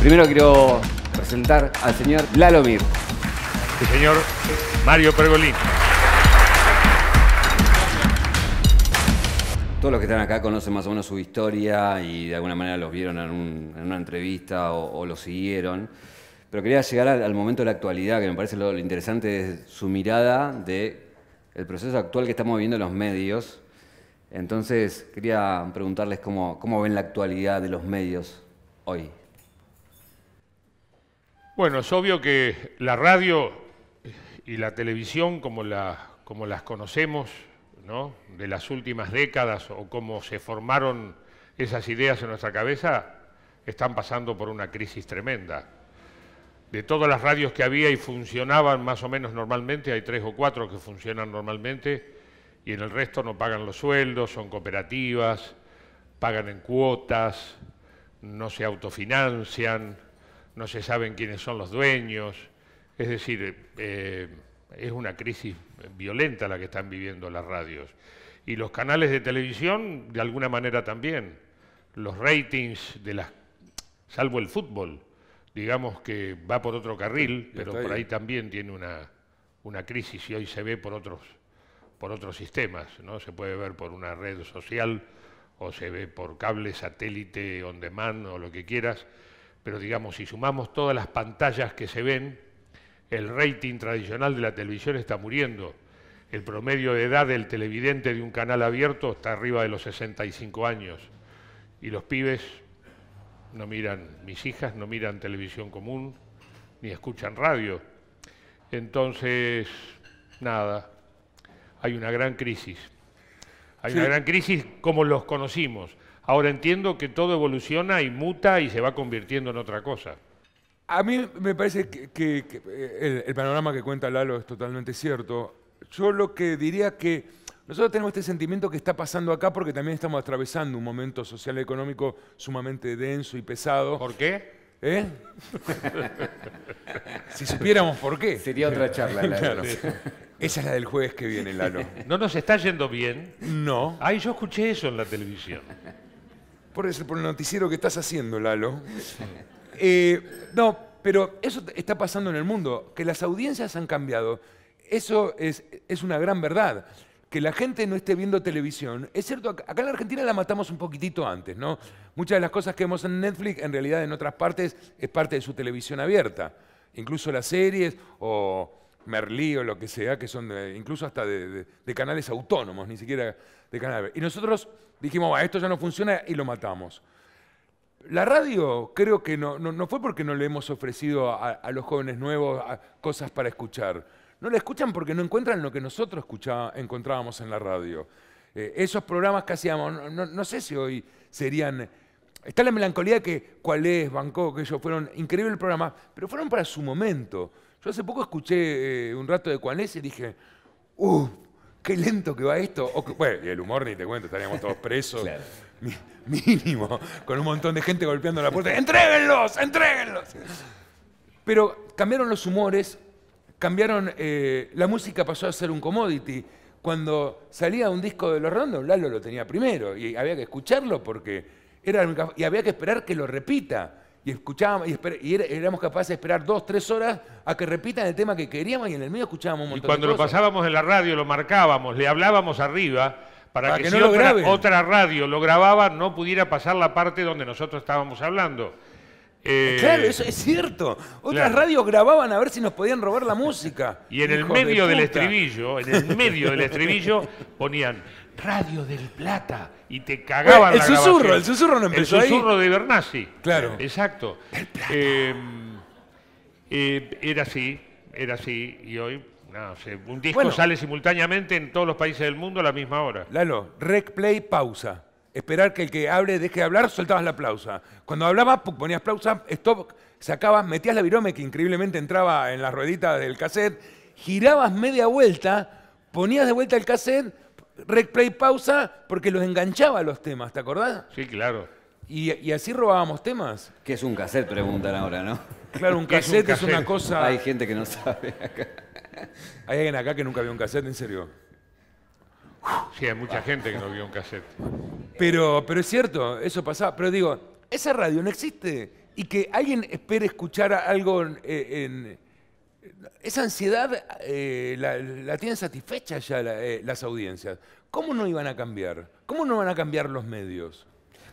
Primero quiero presentar al señor Lalo Mir. El señor Mario Pergolini. Todos los que están acá conocen más o menos su historia y de alguna manera los vieron en una entrevista o los siguieron. Pero quería llegar al momento de la actualidad, que me parece lo interesante es su mirada del proceso actual que estamos viviendo en los medios. Entonces quería preguntarles cómo ven la actualidad de los medios hoy. Bueno, es obvio que la radio y la televisión, como las conocemos, ¿no?, de las últimas décadas o cómo se formaron esas ideas en nuestra cabeza, están pasando por una crisis tremenda. De todas las radios que había y funcionaban más o menos normalmente, hay 3 o 4 que funcionan normalmente y en el resto no pagan los sueldos, son cooperativas, pagan en cuotas, no se autofinancian, no se saben quiénes son los dueños. Es decir, es una crisis violenta la que están viviendo las radios. Y los canales de televisión, de alguna manera también. Los ratings de las... salvo el fútbol, digamos que va por otro carril, pero por ahí también tiene una crisis y hoy se ve por otros sistemas, ¿no? Se puede ver por una red social o se ve por cable, satélite, on demand o lo que quieras. Pero digamos, si sumamos todas las pantallas que se ven, el rating tradicional de la televisión está muriendo. El promedio de edad del televidente de un canal abierto está arriba de los 65 años. Y los pibes no miran, mis hijas no miran televisión común, ni escuchan radio. Entonces, nada, hay una gran crisis. Hay [S2] Sí. [S1] Una gran crisis como los conocimos. Ahora entiendo que todo evoluciona y muta y se va convirtiendo en otra cosa. A mí me parece que el panorama que cuenta Lalo es totalmente cierto. Yo lo que diría que nosotros tenemos este sentimiento que está pasando acá porque también estamos atravesando un momento social y económico sumamente denso y pesado. ¿Por qué? ¿Eh? Si supiéramos por qué. Sería otra charla, Lalo. Claro. Esa es la del jueves que viene, Lalo. ¿No nos está yendo bien? No. Ay, yo escuché eso en la televisión. Por el noticiero que estás haciendo, Lalo. No, pero eso está pasando en el mundo, que las audiencias han cambiado. Eso es una gran verdad. Que la gente no esté viendo televisión. Es cierto, acá en la Argentina la matamos un poquitito antes, ¿no? Muchas de las cosas que vemos en Netflix, en realidad en otras partes, es parte de su televisión abierta. Incluso las series o Merlí o lo que sea, que son incluso hasta de canales autónomos, ni siquiera de canales. Y nosotros dijimos, esto ya no funciona y lo matamos. La radio creo que no fue porque no le hemos ofrecido a los jóvenes nuevos cosas para escuchar. No la escuchan porque no encuentran lo que nosotros encontrábamos en la radio. Esos programas que hacíamos, no sé si hoy serían... Está la melancolía que Cuál es, Bangkok, que ellos fueron increíble el programa, pero fueron para su momento. Yo hace poco escuché un rato de Cuál es y dije, qué lento que va esto. Bueno, y el humor ni te cuento, estaríamos todos presos. Claro. Mínimo, con un montón de gente golpeando la puerta. ¡Entréguenlos! ¡Entréguenlos! Pero cambiaron los humores, cambiaron... la música pasó a ser un commodity. Cuando salía un disco de Los Rondos, Lalo lo tenía primero y había que escucharlo porque era... Y había que esperar que lo repita. Y escuchábamos y éramos capaces de esperar 2 o 3 horas a que repitan el tema que queríamos y en el medio escuchábamos un montón de cosas. Y cuando lo pasábamos en la radio, lo marcábamos, le hablábamos arriba... Para que no si otra radio lo grababa, no pudiera pasar la parte donde nosotros estábamos hablando. Claro, eso es cierto. Otras radios grababan a ver si nos podían robar la música. Y en el medio del estribillo, ponían Radio del Plata y te cagaban la grabación. El susurro no empezó ahí. El susurro de Bernassi. Claro. Exacto. Del Plata. Era así y hoy... No, un disco sale simultáneamente en todos los países del mundo a la misma hora. Lalo, rec, play, pausa. Esperar que el que hable deje de hablar, soltabas la pausa. Cuando hablabas, ponías pausa, stop, sacabas, metías la virome que increíblemente entraba en las rueditas del cassette, girabas media vuelta, ponías de vuelta el cassette, rec, play, pausa, porque los enganchaba a los temas, ¿te acordás? Sí, claro. Y así robábamos temas. ¿Qué es un cassette? Preguntan ahora, ¿no? Claro, un cassette es una cosa... Hay gente que no sabe acá. Hay alguien acá que nunca vio un cassette, ¿en serio? Sí, hay mucha gente que no vio un cassette. Pero es cierto, eso pasaba. Pero digo, esa radio no existe. Y que alguien espere escuchar algo esa ansiedad la tienen satisfecha ya las audiencias. ¿Cómo no iban a cambiar? ¿Cómo no van a cambiar los medios?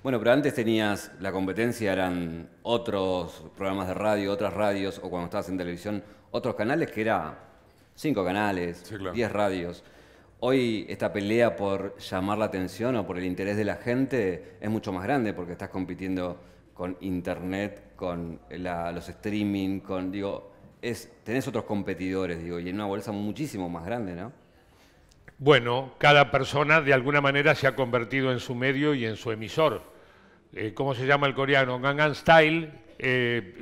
Bueno, pero antes tenías la competencia, eran otros programas de radio, otras radios, o cuando estabas en televisión, otros canales que era 5 canales, sí, claro. 10 radios. Hoy esta pelea por llamar la atención o por el interés de la gente es mucho más grande porque estás compitiendo con internet, con los streaming, con, digo, tenés otros competidores, digo, y en una bolsa muchísimo más grande, ¿no? Bueno, cada persona de alguna manera se ha convertido en su medio y en su emisor. ¿Cómo se llama el coreano? Gangnam Style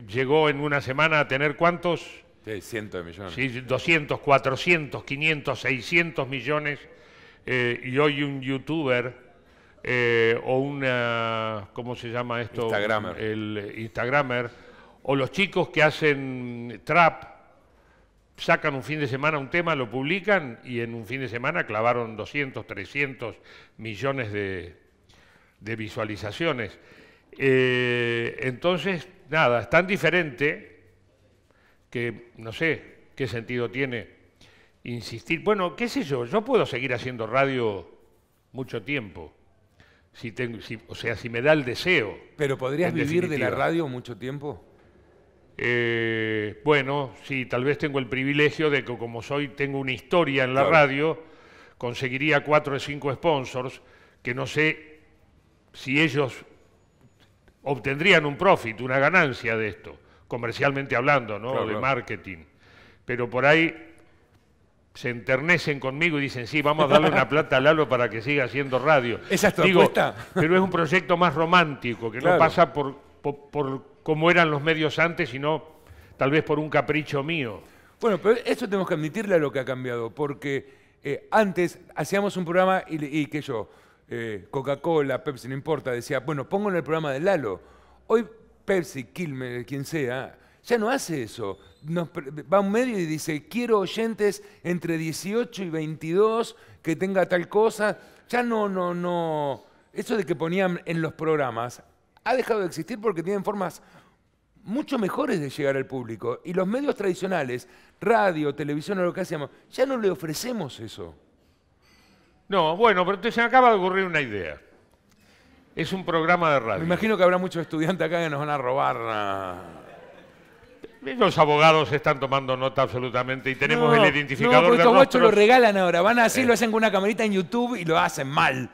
llegó en una semana a tener ¿cuántos? Sí, cientos de millones. Sí, 200, 400, 500, 600 millones. Y hoy un youtuber o una, ¿cómo se llama esto? Instagramer. El Instagramer. O los chicos que hacen trap, sacan un fin de semana un tema, lo publican y en un fin de semana clavaron 200, 300 millones de visualizaciones. Entonces, nada, es tan diferente que no sé qué sentido tiene insistir. Bueno, qué sé yo, yo puedo seguir haciendo radio mucho tiempo, si me da el deseo. ¿Pero podrías vivir de la radio mucho tiempo? Bueno, sí, tal vez tengo el privilegio de que como tengo una historia en la radio, conseguiría 4 o 5 sponsors que no sé si ellos obtendrían un profit, una ganancia de esto. Comercialmente hablando, ¿no? Claro, de marketing. Pero por ahí se enternecen conmigo y dicen, sí, vamos a darle una plata a Lalo para que siga haciendo radio. Esa es tu apuesta. Pero es un proyecto más romántico, que claro, no pasa por cómo eran los medios antes, sino tal vez por un capricho mío. Bueno, pero eso tenemos que admitirle a lo que ha cambiado, porque antes hacíamos un programa y que yo, Coca-Cola, Pepsi, no importa, decía, bueno, pongo en el programa de Lalo. Hoy Pepsi, Quilmes, quien sea, ya no hace eso. Va a un medio y dice, quiero oyentes entre 18 y 22 que tenga tal cosa. Ya no. Eso de que ponían en los programas ha dejado de existir porque tienen formas mucho mejores de llegar al público. Y los medios tradicionales, radio, televisión o lo que hacíamos, ya no le ofrecemos eso. No, bueno, pero se me acaba de ocurrir una idea. Es un programa de radio. Me imagino que habrá muchos estudiantes acá que nos van a robar. Los abogados están tomando nota absolutamente y tenemos el identificador de rostros. No, estos guachos lo regalan ahora. Van así, lo hacen con una camarita en YouTube y lo hacen mal.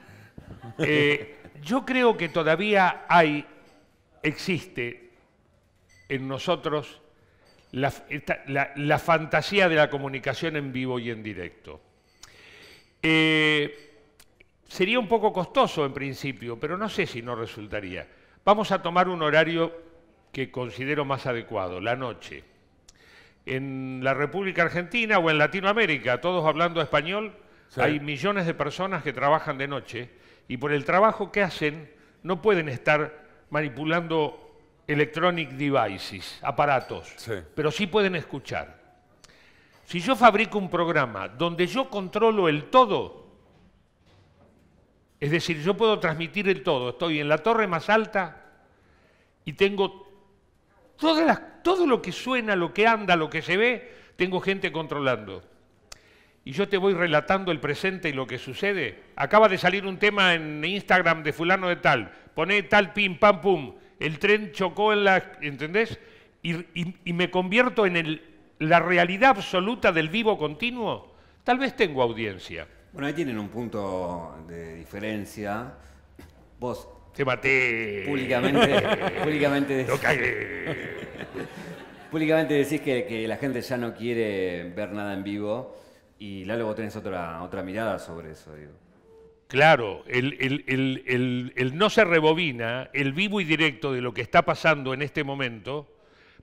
Yo creo que todavía existe en nosotros la fantasía de la comunicación en vivo y en directo. Sería un poco costoso en principio, pero no sé si no resultaría. Vamos a tomar un horario que considero más adecuado, la noche. En la República Argentina o en Latinoamérica, todos hablando español, sí, hay millones de personas que trabajan de noche y por el trabajo que hacen no pueden estar manipulando electronic devices, aparatos, sí, pero sí pueden escuchar. Si yo fabrico un programa donde yo controlo el todo, es decir, yo puedo transmitir el todo. Estoy en la torre más alta y tengo todo lo que suena, lo que anda, lo que se ve, tengo gente controlando. Y yo te voy relatando el presente y lo que sucede. Acaba de salir un tema en Instagram de fulano de tal. Poné tal, pim, pam, pum. El tren chocó en la... ¿Entendés? Y me convierto en la realidad absoluta del vivo continuo. Tal vez tengo audiencia. Bueno, ahí tienen un punto de diferencia. Vos... Te maté. Públicamente decís... Lo cagué. Públicamente decís que la gente ya no quiere ver nada en vivo y Lalo, vos tenés otra mirada sobre eso, digo. Claro, el no se rebobina, el vivo y directo de lo que está pasando en este momento,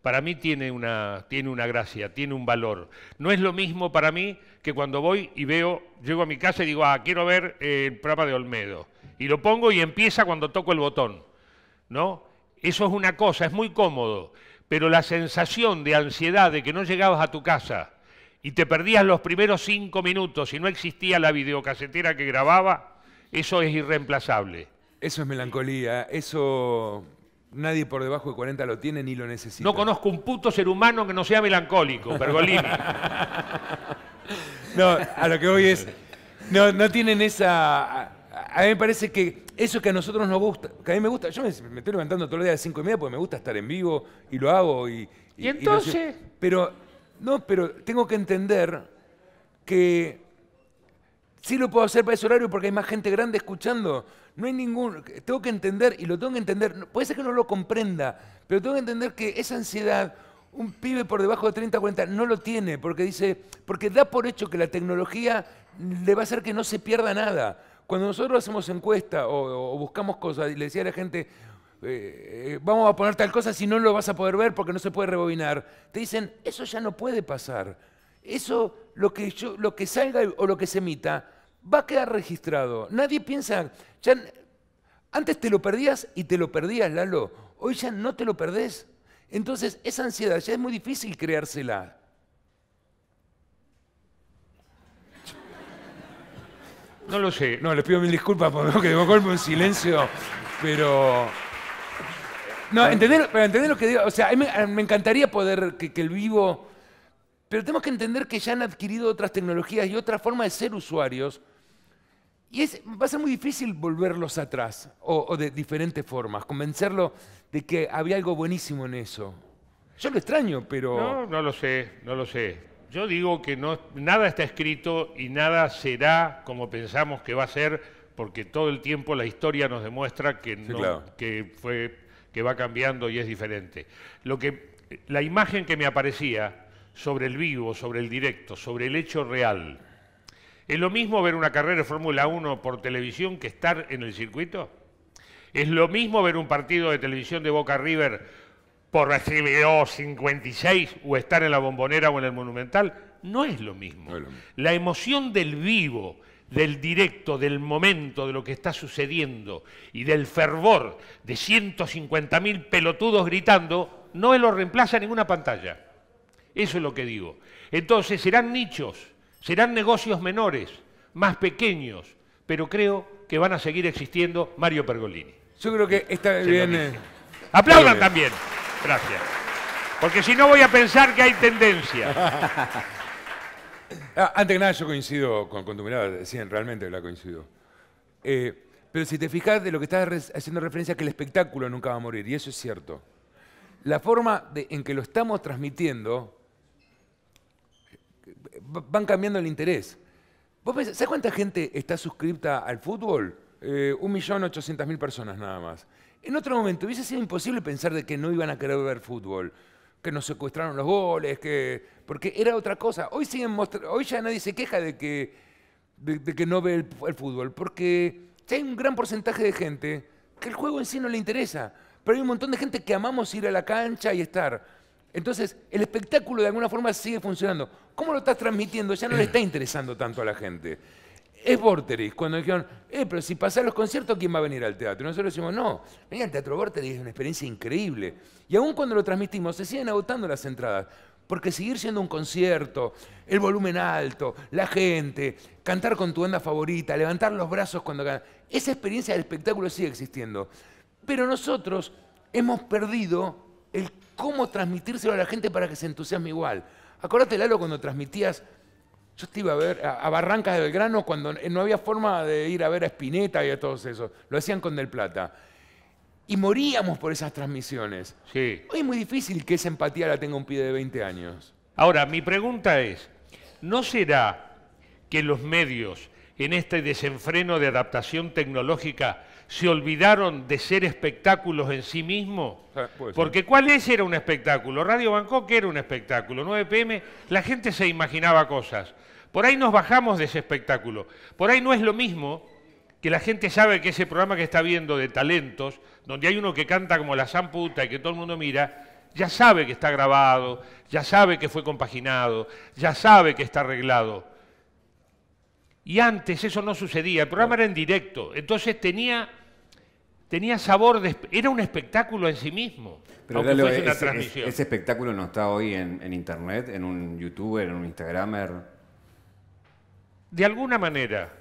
para mí tiene una gracia, tiene un valor. No es lo mismo para mí que cuando voy y llego a mi casa y digo, quiero ver el programa de Olmedo. Y lo pongo y empieza cuando toco el botón, ¿no? Eso es una cosa, es muy cómodo, pero la sensación de ansiedad de que no llegabas a tu casa y te perdías los primeros 5 minutos y no existía la videocasetera que grababa, eso es irreemplazable. Eso es melancolía, eso... Nadie por debajo de 40 lo tiene ni lo necesita. No conozco un puto ser humano que no sea melancólico, Pergolini. No, a lo que voy es... No tienen esa... A mí me parece que eso que a nosotros nos gusta, que a mí me gusta, yo me estoy levantando todos los días a las 5:30 porque me gusta estar en vivo y lo hago. ¿Y entonces? Pero tengo que entender que sí lo puedo hacer para ese horario porque hay más gente grande escuchando. No hay ningún... Tengo que entender, y lo tengo que entender, puede ser que no lo comprenda, pero tengo que entender que esa ansiedad, un pibe por debajo de 30 o 40 no lo tiene, porque dice, porque da por hecho que la tecnología le va a hacer que no se pierda nada. Cuando nosotros hacemos encuestas o buscamos cosas y le decía a la gente, vamos a poner tal cosa si no lo vas a poder ver porque no se puede rebobinar, te dicen, eso ya no puede pasar. Eso, lo que salga o lo que se emita, va a quedar registrado. Nadie piensa, ya, antes te lo perdías y te lo perdías, Lalo. Hoy ya no te lo perdés. Entonces, esa ansiedad ya es muy difícil creársela. No lo sé. No, les pido mil disculpas porque me golpeo en silencio, pero... No, entender lo que digo. O sea, me encantaría poder que el vivo... Pero tenemos que entender que ya han adquirido otras tecnologías y otra forma de ser usuarios. Y va a ser muy difícil volverlos atrás, o de diferentes formas, convencerlo de que había algo buenísimo en eso. Yo lo extraño, pero... No lo sé. Yo digo que nada está escrito y nada será como pensamos que va a ser, porque todo el tiempo la historia nos demuestra que, sí, claro, que va cambiando y es diferente. La imagen que me aparecía sobre el vivo, sobre el directo, sobre el hecho real, ¿es lo mismo ver una carrera de Fórmula 1 por televisión que estar en el circuito? ¿Es lo mismo ver un partido de televisión de Boca River por HBO 56 o estar en la Bombonera o en el Monumental? No es lo mismo. La emoción del vivo, del directo, del momento, de lo que está sucediendo y del fervor de 150.000 pelotudos gritando, no lo reemplaza ninguna pantalla. Eso es lo que digo. Entonces serán nichos, serán negocios menores, más pequeños, pero creo que van a seguir existiendo. Mario Pergolini. Yo creo que está bien. Aplaudan también. Gracias. Porque si no voy a pensar que hay tendencia. Antes que nada, yo coincido con tu mirada, decían, realmente la coincido. Pero si te fijas de lo que estás haciendo referencia, que el espectáculo nunca va a morir, y eso es cierto. La forma en que lo estamos transmitiendo, van cambiando el interés. ¿Vos pensás, ¿sabés cuánta gente está suscripta al fútbol? 1.800.000 personas nada más. En otro momento hubiese sido imposible pensar de que no iban a querer ver fútbol, que nos secuestraron los goles, porque era otra cosa. Hoy ya nadie se queja de que no ve el fútbol, porque ya hay un gran porcentaje de gente que el juego en sí no le interesa, pero hay un montón de gente que amamos ir a la cancha y estar. Entonces, el espectáculo de alguna forma sigue funcionando. ¿Cómo lo estás transmitiendo? Ya no le está interesando tanto a la gente. Es Vorterix, cuando dijeron, pero si pasás los conciertos, ¿quién va a venir al teatro? Y nosotros decimos, no, venía al teatro Vorterix, es una experiencia increíble. Y aún cuando lo transmitimos, se siguen agotando las entradas, porque seguir siendo un concierto, el volumen alto, la gente, cantar con tu banda favorita, levantar los brazos cuando cantas, esa experiencia del espectáculo sigue existiendo. Pero nosotros hemos perdido el cómo transmitírselo a la gente para que se entusiasme igual. Acordate, Lalo, cuando transmitías... Yo te iba a ver a Barrancas de Belgrano cuando no había forma de ir a ver a Spinetta y a todos esos. Lo hacían con Del Plata. Y moríamos por esas transmisiones. Sí. Hoy es muy difícil que esa empatía la tenga un pibe de 20 años. Ahora, mi pregunta es, ¿no será que los medios, en este desenfreno de adaptación tecnológica, se olvidaron de ser espectáculos en sí mismos? Porque ¿cuál era un espectáculo? Radio Bangkok era un espectáculo. 9 PM, la gente se imaginaba cosas. Por ahí nos bajamos de ese espectáculo. Por ahí no es lo mismo que la gente sabe que ese programa que está viendo de talentos, donde hay uno que canta como la zamputa y que todo el mundo mira, ya sabe que está grabado, ya sabe que fue compaginado, ya sabe que está arreglado. Y antes eso no sucedía, el programa era en directo, entonces tenía sabor, era un espectáculo en sí mismo. Pero aunque fuese una transmisión. Ese espectáculo no está hoy en internet, en un youtuber, en un instagramer. De alguna manera,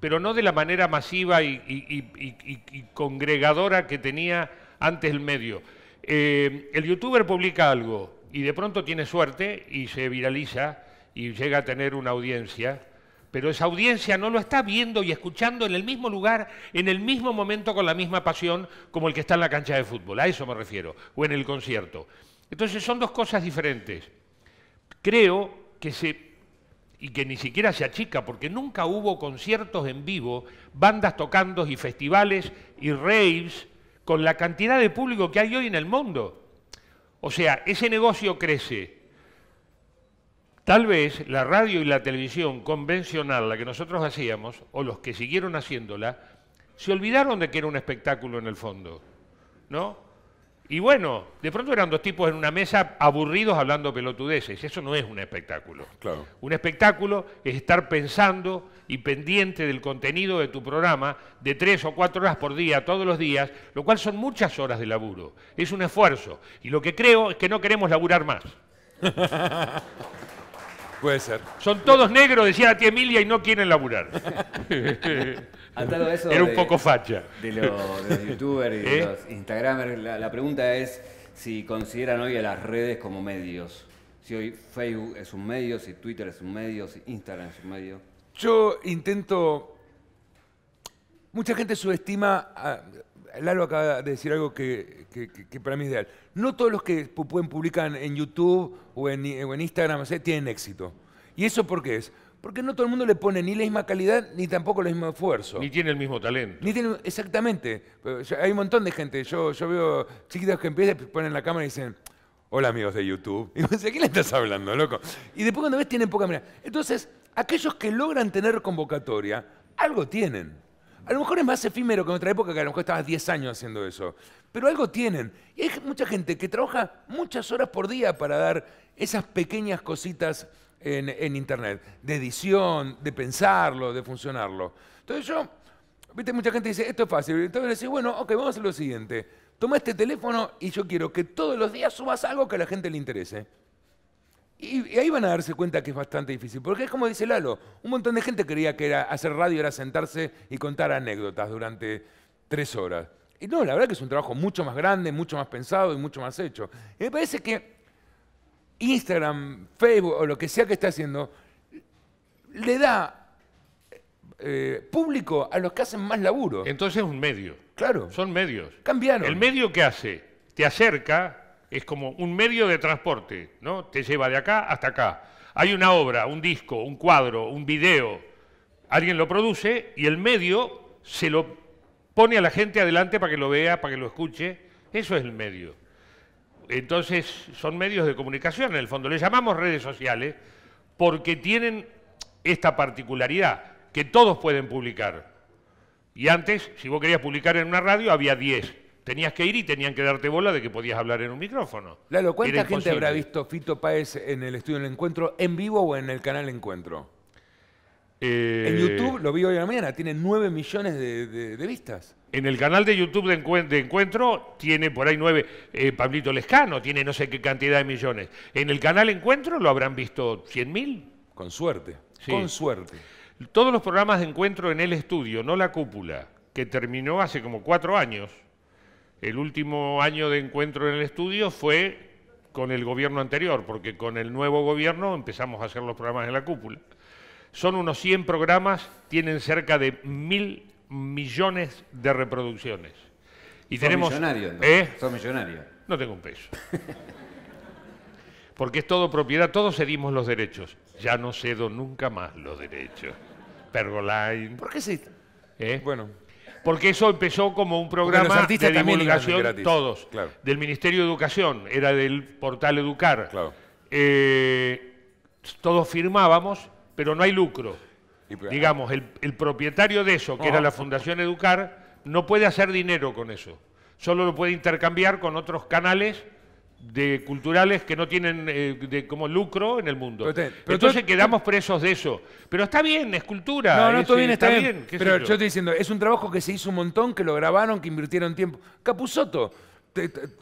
pero no de la manera masiva y congregadora que tenía antes del medio. El youtuber publica algo y de pronto tiene suerte y se viraliza y llega a tener una audiencia, pero esa audiencia no lo está viendo y escuchando en el mismo lugar, en el mismo momento, con la misma pasión como el que está en la cancha de fútbol, a eso me refiero, o en el concierto. Entonces son dos cosas diferentes. Creo que y que ni siquiera se achica, porque nunca hubo conciertos en vivo, bandas tocando y festivales y raves, con la cantidad de público que hay hoy en el mundo. O sea, ese negocio crece. Tal vez la radio y la televisión convencional, la que nosotros hacíamos, o los que siguieron haciéndola, se olvidaron de que era un espectáculo en el fondo, ¿no? Y bueno, de pronto eran dos tipos en una mesa aburridos hablando pelotudeces. Eso no es un espectáculo. Claro. Un espectáculo es estar pensando y pendiente del contenido de tu programa de 3 o 4 horas por día, todos los días, lo cual son muchas horas de laburo. Es un esfuerzo. Y lo que creo es que no queremos laburar más. Puede ser. Son todos negros, decía la tía Emilia, y no quieren laburar. Eso era un poco facha. De los youtubers y de los instagramers, la pregunta es si consideran hoy a las redes como medios. Si hoy Facebook es un medio, si Twitter es un medio, si Instagram es un medio. Yo intento... Mucha gente subestima... Lalo acaba de decir algo que para mí es ideal. No todos los que publican en YouTube o en Instagram, o sea, tienen éxito. ¿Y eso por qué es? Porque no todo el mundo le pone ni la misma calidad, ni tampoco el mismo esfuerzo. Ni tiene el mismo talento. Ni tiene, exactamente. Hay un montón de gente. Yo veo chiquitas que empiezan, ponen la cámara y dicen, hola amigos de YouTube. Y digo, ¿a quién le estás hablando, loco? Y después cuando ves, tienen poca mirada. Entonces, aquellos que logran tener convocatoria, algo tienen. A lo mejor es más efímero que en otra época, que a lo mejor estabas 10 años haciendo eso. Pero algo tienen. Y hay mucha gente que trabaja muchas horas por día para dar esas pequeñas cositas en Internet. De edición, de pensarlo, de funcionarlo. Entonces yo, viste, mucha gente dice, esto es fácil. Entonces le decís, bueno, ok, vamos a hacer lo siguiente. Toma este teléfono y yo quiero que todos los días subas algo que a la gente le interese. Y ahí van a darse cuenta que es bastante difícil, porque es como dice Lalo, un montón de gente creía que era hacer radio era sentarse y contar anécdotas durante 3 horas. Y no, la verdad que es un trabajo mucho más grande, mucho más pensado y mucho más hecho. Y me parece que Instagram, Facebook o lo que sea que esté haciendo, le da público a los que hacen más laburo. Entonces es un medio. Claro. Son medios. Cambiaron. El medio que hace, te acerca... Es como un medio de transporte, ¿no? Te lleva de acá hasta acá. Hay una obra, un disco, un cuadro, un video. Alguien lo produce y el medio se lo pone a la gente adelante para que lo vea, para que lo escuche. Eso es el medio. Entonces, son medios de comunicación, en el fondo. Les llamamos redes sociales porque tienen esta particularidad, que todos pueden publicar. Y antes, si vos querías publicar en una radio, había 10. Tenías que ir y tenían que darte bola de que podías hablar en un micrófono. Lalo, ¿cuánta gente habrá visto Fito Paez en el estudio del Encuentro, en vivo o en el canal Encuentro? En YouTube, lo vi hoy en la mañana, tiene 9 millones de vistas. En el canal de YouTube de Encuentro tiene por ahí 9, Pablito Lescano tiene no sé qué cantidad de millones. En el canal Encuentro lo habrán visto 100.000. Con suerte, sí. Con suerte. Todos los programas de Encuentro en el estudio, no la cúpula, que terminó hace como 4 años... El último año de Encuentro en el estudio fue con el gobierno anterior, porque con el nuevo gobierno empezamos a hacer los programas en la cúpula. Son unos 100 programas, tienen cerca de 1.000 millones de reproducciones. Y tenemos, millonario, ¿no? ¿Son millonario? No tengo un peso. Porque es todo propiedad, todos cedimos los derechos. Ya no cedo nunca más los derechos. Pergolini. ¿Por qué cediste? Bueno... Porque eso empezó como un programa de divulgación, todos, claro, del Ministerio de Educación, era del portal Educar. Claro. Todos firmábamos, pero no hay lucro. Y, digamos, el propietario de eso, que era la Fundación Educar, no puede hacer dinero con eso. Solo lo puede intercambiar con otros canales culturales que no tienen como lucro en el mundo. Pero entonces quedamos presos de eso. Pero está bien, es cultura. No, todo bien, está bien. Pero yo estoy diciendo, es un trabajo que se hizo un montón, que lo grabaron, que invirtieron tiempo. Capusotto,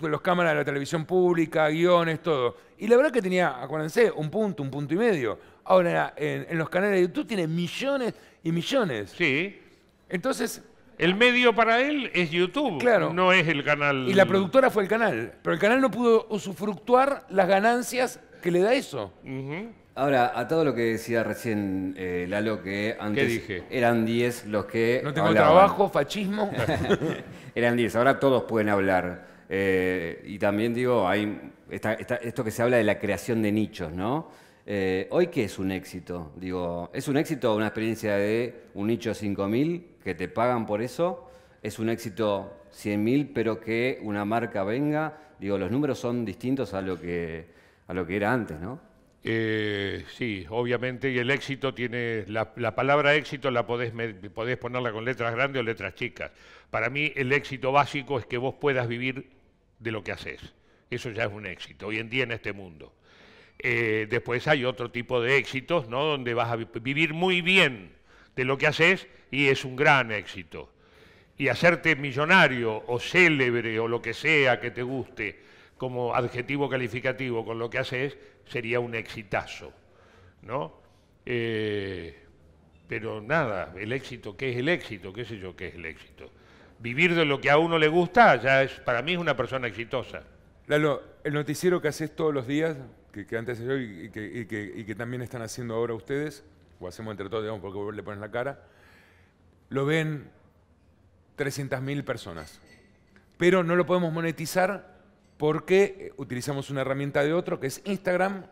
los cámaras de la televisión pública, guiones, todo. Y la verdad que tenía, acuérdense, un punto y medio. Ahora, en los canales de YouTube tiene millones y millones. Sí. Entonces... El medio para él es YouTube, claro, no es el canal. Y la productora fue el canal, pero el canal no pudo usufructuar las ganancias que le da eso. Uh-huh. Ahora, atado a lo que decía recién Lalo, que antes eran 10 los que no tengo hablaban. Trabajo, fascismo. Eran 10, ahora todos pueden hablar. Y también digo, hay esto que se habla de la creación de nichos, ¿no? ¿Hoy qué es un éxito? Digo, ¿es un éxito una experiencia de un nicho 5.000 que te pagan por eso? ¿Es un éxito 100.000 pero que una marca venga? Digo, los números son distintos a lo que era antes, ¿no? Sí, obviamente, y el éxito tiene, la palabra éxito la podés ponerla con letras grandes o letras chicas. Para mí el éxito básico es que vos puedas vivir de lo que haces. Eso ya es un éxito, hoy en día en este mundo. Después hay otro tipo de éxitos, ¿no? Donde vas a vivir muy bien de lo que haces y es un gran éxito. Y hacerte millonario o célebre o lo que sea que te guste como adjetivo calificativo con lo que haces sería un exitazo, ¿no? Pero nada, el éxito, ¿qué es el éxito? ¿Qué sé yo qué es el éxito? Vivir de lo que a uno le gusta ya es, para mí es una persona exitosa. Lalo, el noticiero que haces todos los días, que antes yo y que también están haciendo ahora ustedes, o hacemos entre todos, digamos, porque vos le pones la cara, lo ven 300.000 personas, pero no lo podemos monetizar porque utilizamos una herramienta de otro que es Instagram.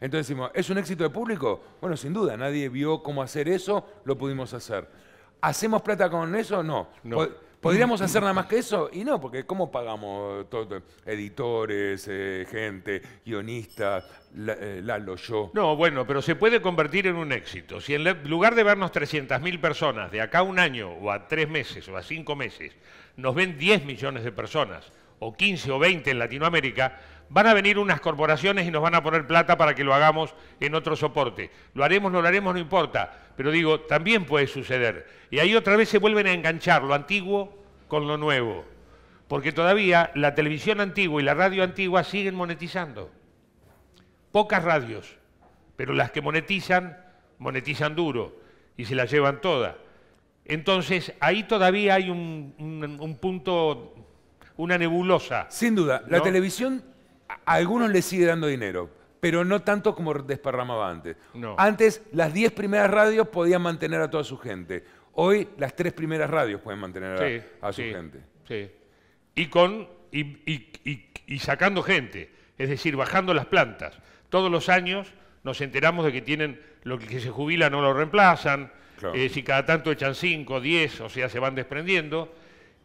Entonces decimos, ¿es un éxito de público? Bueno, sin duda, nadie vio cómo hacer eso, lo pudimos hacer. ¿Hacemos plata con eso? No. ¿Podríamos hacer nada más que eso? Y no, porque ¿cómo pagamos todo? Editores, gente, guionistas, Lalo, yo. No, bueno, pero se puede convertir en un éxito. Si en lugar de vernos 300.000 personas de acá a un año, o a 3 meses, o a 5 meses, nos ven 10 millones de personas, o 15 o 20 en Latinoamérica, van a venir unas corporaciones y nos van a poner plata para que lo hagamos en otro soporte. Lo haremos, no lo haremos, no importa. Pero digo, también puede suceder. Y ahí otra vez se vuelven a enganchar lo antiguo con lo nuevo. Porque todavía la televisión antigua y la radio antigua siguen monetizando. Pocas radios, pero las que monetizan, monetizan duro y se las llevan todas. Entonces, ahí todavía hay un punto, una nebulosa. Sin duda, ¿no? La televisión a algunos le sigue dando dinero, pero no tanto como desparramaba antes. No. Antes las 10 primeras radios podían mantener a toda su gente. Hoy las 3 primeras radios pueden mantener a su gente. Sí. Y sacando gente, es decir, bajando las plantas. Todos los años nos enteramos de que tienen lo que se jubila no lo reemplazan, claro. Si cada tanto echan 5, 10, o sea, se van desprendiendo.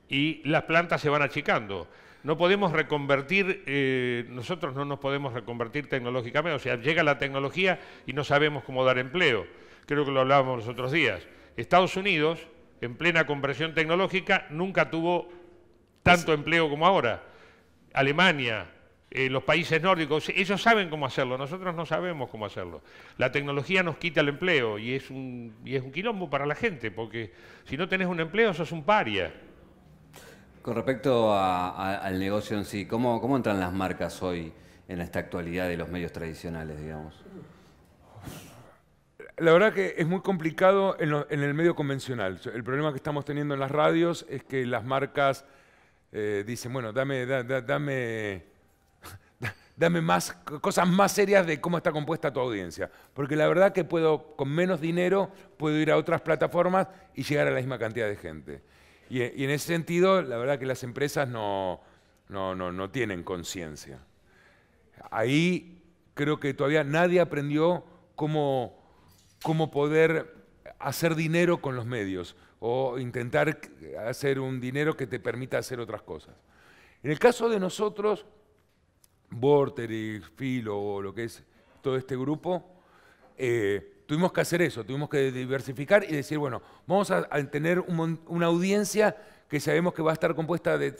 Y las plantas se van achicando. No podemos reconvertir, nosotros no nos podemos reconvertir tecnológicamente, o sea, llega la tecnología y no sabemos cómo dar empleo. Creo que lo hablábamos los otros días. Estados Unidos, en plena conversión tecnológica, nunca tuvo tanto empleo como ahora. Alemania, los países nórdicos, ellos saben cómo hacerlo, nosotros no sabemos cómo hacerlo. La tecnología nos quita el empleo y es un quilombo para la gente, porque si no tenés un empleo sos un paria. Con respecto al negocio en sí, ¿cómo entran las marcas hoy en esta actualidad de los medios tradicionales, digamos? La verdad que es muy complicado en el medio convencional. El problema que estamos teniendo en las radios es que las marcas dicen, bueno, dame más cosas más serias de cómo está compuesta tu audiencia. Porque la verdad que con menos dinero, puedo ir a otras plataformas y llegar a la misma cantidad de gente. Y en ese sentido, la verdad que las empresas no tienen conciencia. Ahí creo que todavía nadie aprendió cómo poder hacer dinero con los medios o intentar hacer un dinero que te permita hacer otras cosas. En el caso de nosotros, Vorterix, Filo, o lo que es todo este grupo, tuvimos que hacer eso, tuvimos que diversificar y decir, bueno, vamos a tener una audiencia que sabemos que va a estar compuesta de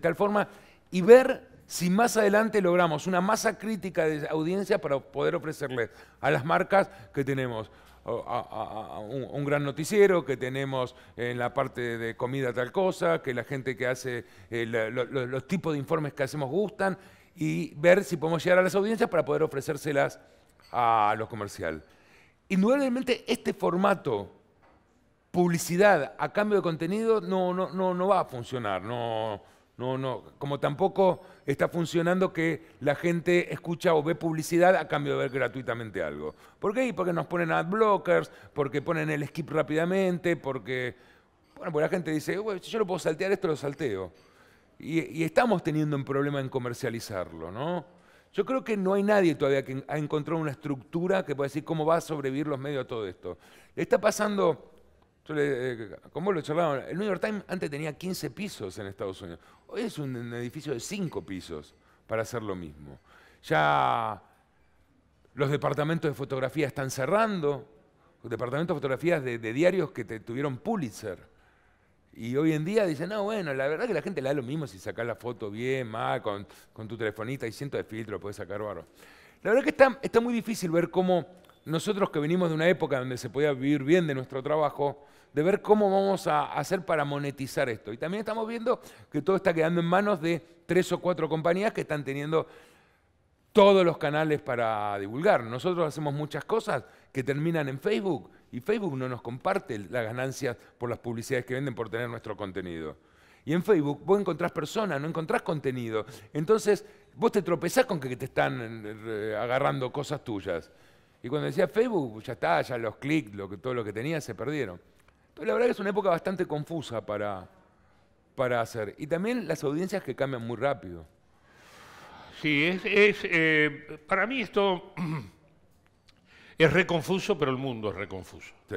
tal forma y ver si más adelante logramos una masa crítica de audiencia para poder ofrecerle a las marcas que tenemos a un gran noticiero, que tenemos en la parte de comida tal cosa, que la gente que hace los tipos de informes que hacemos gustan y ver si podemos llegar a las audiencias para poder ofrecérselas a los comerciales. Indudablemente este formato publicidad a cambio de contenido no va a funcionar. Como tampoco está funcionando que la gente escucha o ve publicidad a cambio de ver gratuitamente algo. ¿Por qué? Porque nos ponen adblockers, porque ponen el skip rápidamente, porque, bueno, porque la gente dice, si yo lo puedo saltear, esto lo salteo. Y estamos teniendo un problema en comercializarlo, ¿no? Yo creo que no hay nadie todavía que ha encontrado una estructura que pueda decir cómo va a sobrevivir los medios a todo esto. Le está pasando, como lo charlaban, el New York Times antes tenía 15 pisos en Estados Unidos. Hoy es un edificio de 5 pisos para hacer lo mismo. Ya los departamentos de fotografía están cerrando, los departamentos de fotografías de diarios que tuvieron Pulitzer. Y hoy en día dicen, no, bueno, la verdad que la gente le da lo mismo si sacás la foto bien, mal, con tu telefonita y cientos de filtros, podés sacar barro. La verdad que está muy difícil ver cómo nosotros que venimos de una época donde se podía vivir bien de nuestro trabajo, de ver cómo vamos a hacer para monetizar esto. Y también estamos viendo que todo está quedando en manos de 3 o 4 compañías que están teniendo todos los canales para divulgar. Nosotros hacemos muchas cosas que terminan en Facebook. Y Facebook no nos comparte las ganancias por las publicidades que venden por tener nuestro contenido. Y en Facebook vos encontrás personas, no encontrás contenido. Entonces vos te tropezás con que te están agarrando cosas tuyas. Y cuando decía Facebook, ya está, ya los clics, todo lo que tenía se perdieron. Entonces la verdad que es una época bastante confusa para hacer. Y también las audiencias que cambian muy rápido. Sí, para mí esto... Es reconfuso, pero el mundo es reconfuso. Sí.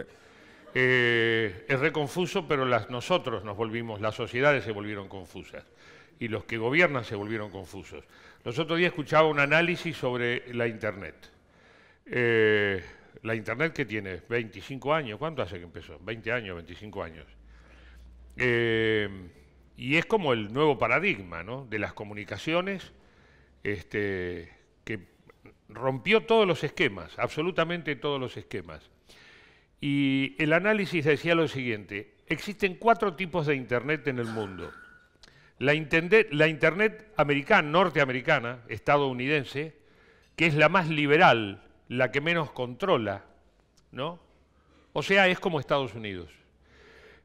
Es reconfuso, pero nosotros nos volvimos, las sociedades se volvieron confusas y los que gobiernan se volvieron confusos. Los otros días escuchaba un análisis sobre la Internet. La Internet que tiene 25 años, ¿cuánto hace que empezó? 20 años, 25 años. Y es como el nuevo paradigma, ¿no?, de las comunicaciones que rompió todos los esquemas, absolutamente todos los esquemas. Y el análisis decía lo siguiente: existen 4 tipos de Internet en el mundo. La Internet americana, norteamericana, estadounidense, que es la más liberal, la que menos controla, ¿no? O sea, es como Estados Unidos.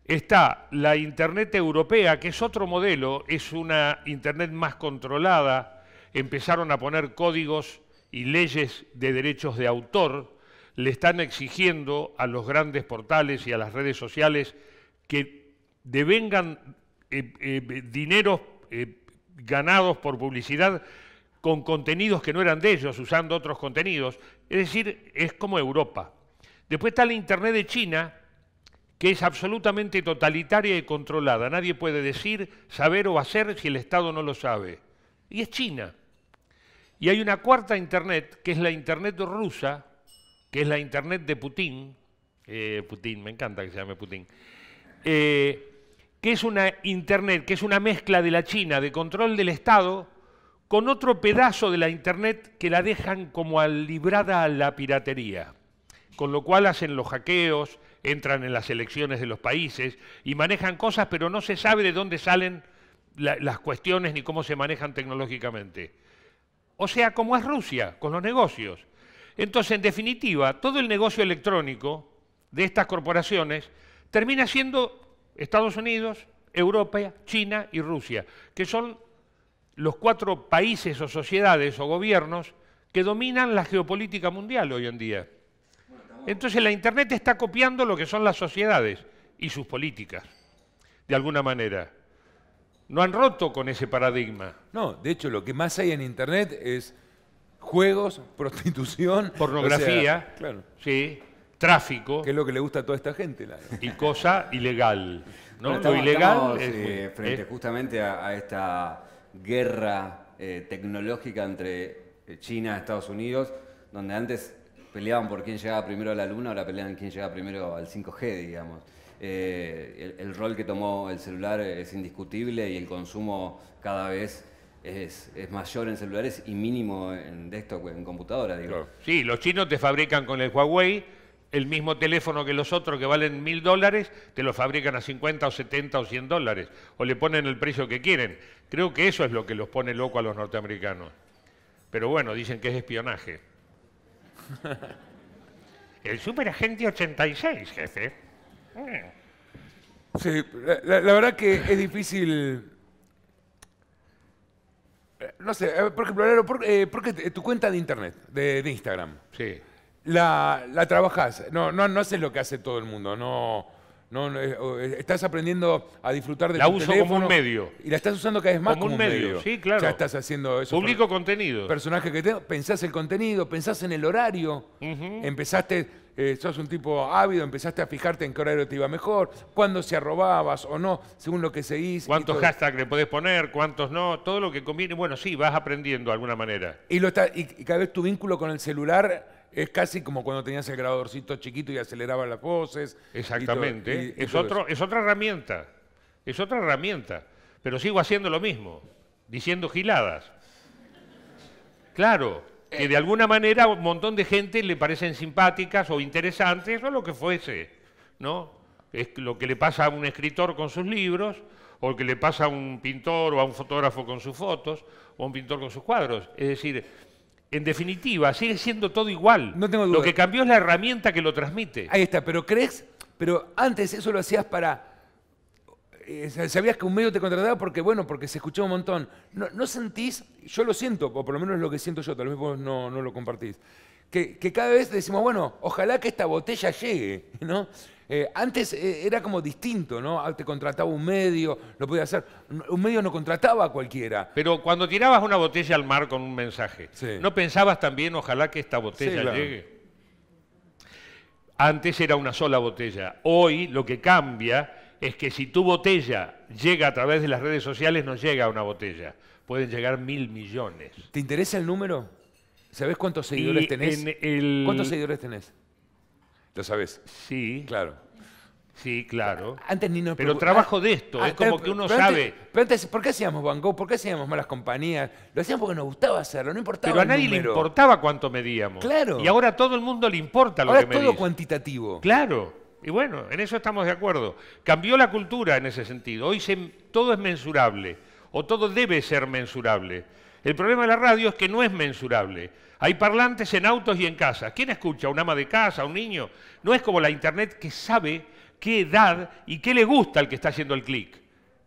Está la Internet europea, que es otro modelo, es una Internet más controlada. Empezaron a poner códigos y leyes de derechos de autor, le están exigiendo a los grandes portales y a las redes sociales que devengan dineros ganados por publicidad con contenidos que no eran de ellos, usando otros contenidos. Es decir, es como Europa. Después está la Internet de China, que es absolutamente totalitaria y controlada. Nadie puede decir, saber o hacer si el Estado no lo sabe. Y es China. Y hay una cuarta Internet, que es la Internet rusa, que es la Internet de Putin. Putin, me encanta que se llame Putin. Que es una Internet, que es una mezcla de la China, de control del Estado, con otro pedazo de la Internet que la dejan como librada a la piratería. Con lo cual hacen los hackeos, entran en las elecciones de los países y manejan cosas, pero no se sabe de dónde salen las cuestiones ni cómo se manejan tecnológicamente. O sea, como es Rusia, con los negocios. Entonces, en definitiva, todo el negocio electrónico de estas corporaciones termina siendo Estados Unidos, Europa, China y Rusia, que son los 4 países o sociedades o gobiernos que dominan la geopolítica mundial hoy en día. Entonces, la Internet está copiando lo que son las sociedades y sus políticas, de alguna manera. No han roto con ese paradigma. No, de hecho, lo que más hay en Internet es juegos, prostitución, pornografía, o sea, claro, sí, tráfico. Que es lo que le gusta a toda esta gente. Y cosa ilegal, ¿no? Estamos, lo ilegal es frente justamente a esta guerra tecnológica entre China y Estados Unidos, donde antes peleaban por quién llegaba primero a la Luna, ahora pelean quién llegaba primero al 5G, digamos. El rol que tomó el celular es indiscutible y el consumo cada vez es mayor en celulares y mínimo en desktop, en computadora, digo. Claro. Sí, los chinos te fabrican con el Huawei el mismo teléfono que los otros que valen $1000, te lo fabrican a 50 o 70 o $100 o le ponen el precio que quieren. Creo que eso es lo que los pone loco a los norteamericanos. Pero bueno, dicen que es espionaje. El superagente 86, jefe. Sí, la verdad que es difícil. No sé, por ejemplo, Lalo, porque tu cuenta de internet, de Instagram, sí, la trabajás, no haces lo que hace todo el mundo, no estás aprendiendo a disfrutar de tu teléfono. La uso como un medio. Y la estás usando cada vez más como un medio. Sí, claro. Ya estás haciendo eso. Publico contenido. Personaje que tengo, pensás el contenido, pensás en el horario, empezaste... sos un tipo ávido, empezaste a fijarte en qué horario te iba mejor, cuándo se arrobabas o no, según lo que seguís. ¿Cuántos hashtags le podés poner? ¿Cuántos no? Todo lo que conviene. Bueno, sí, vas aprendiendo de alguna manera. Y cada vez tu vínculo con el celular es casi como cuando tenías el grabadorcito chiquito y acelerabas las voces. Exactamente. Y es otra herramienta. Es otra herramienta. Pero sigo haciendo lo mismo, diciendo giladas. Claro. Que de alguna manera a un montón de gente le parecen simpáticas o interesantes o lo que fuese, ¿no? Es lo que le pasa a un escritor con sus libros, o lo que le pasa a un pintor o a un fotógrafo con sus fotos, o a un pintor con sus cuadros. Es decir, en definitiva, sigue siendo todo igual. No tengo duda. Lo que cambió es la herramienta que lo transmite. Ahí está, pero ¿crees? Pero antes eso lo hacías para... Sabías que un medio te contrataba porque, bueno, porque se escuchó un montón. ¿No sentís, yo lo siento, o por lo menos es lo que siento yo, tal vez vos no lo compartís, que cada vez decimos, bueno, ojalá que esta botella llegue, ¿no? Antes era como distinto, ¿no? Te contrataba un medio, lo podía hacer. Un medio no contrataba a cualquiera. Pero cuando tirabas una botella al mar con un mensaje, sí, ¿no pensabas también, ojalá que esta botella, sí, claro, llegue? Antes era una sola botella. Hoy lo que cambia... es que si tu botella llega a través de las redes sociales, no llega a una botella. Pueden llegar 1.000.000.000. ¿Te interesa el número? ¿Sabés cuántos seguidores tenés? ¿Cuántos seguidores tenés? ¿Lo sabés? Sí. Claro. Sí, claro. Antes ni nos... Pero trabajo de esto, es como que uno sabe... Pero antes, ¿por qué hacíamos Bangkok? ¿Por qué hacíamos malas compañías? Lo hacíamos porque nos gustaba hacerlo, no importaba. Pero a nadie le importaba cuánto medíamos. Claro. Y ahora a todo el mundo le importa lo que medís. Ahora todo cuantitativo. Claro. Y bueno, en eso estamos de acuerdo. Cambió la cultura en ese sentido. Hoy todo es mensurable, o todo debe ser mensurable. El problema de la radio es que no es mensurable. Hay parlantes en autos y en casas. ¿Quién escucha? ¿Un ama de casa? ¿Un niño? No es como la internet, que sabe qué edad y qué le gusta al que está haciendo el clic.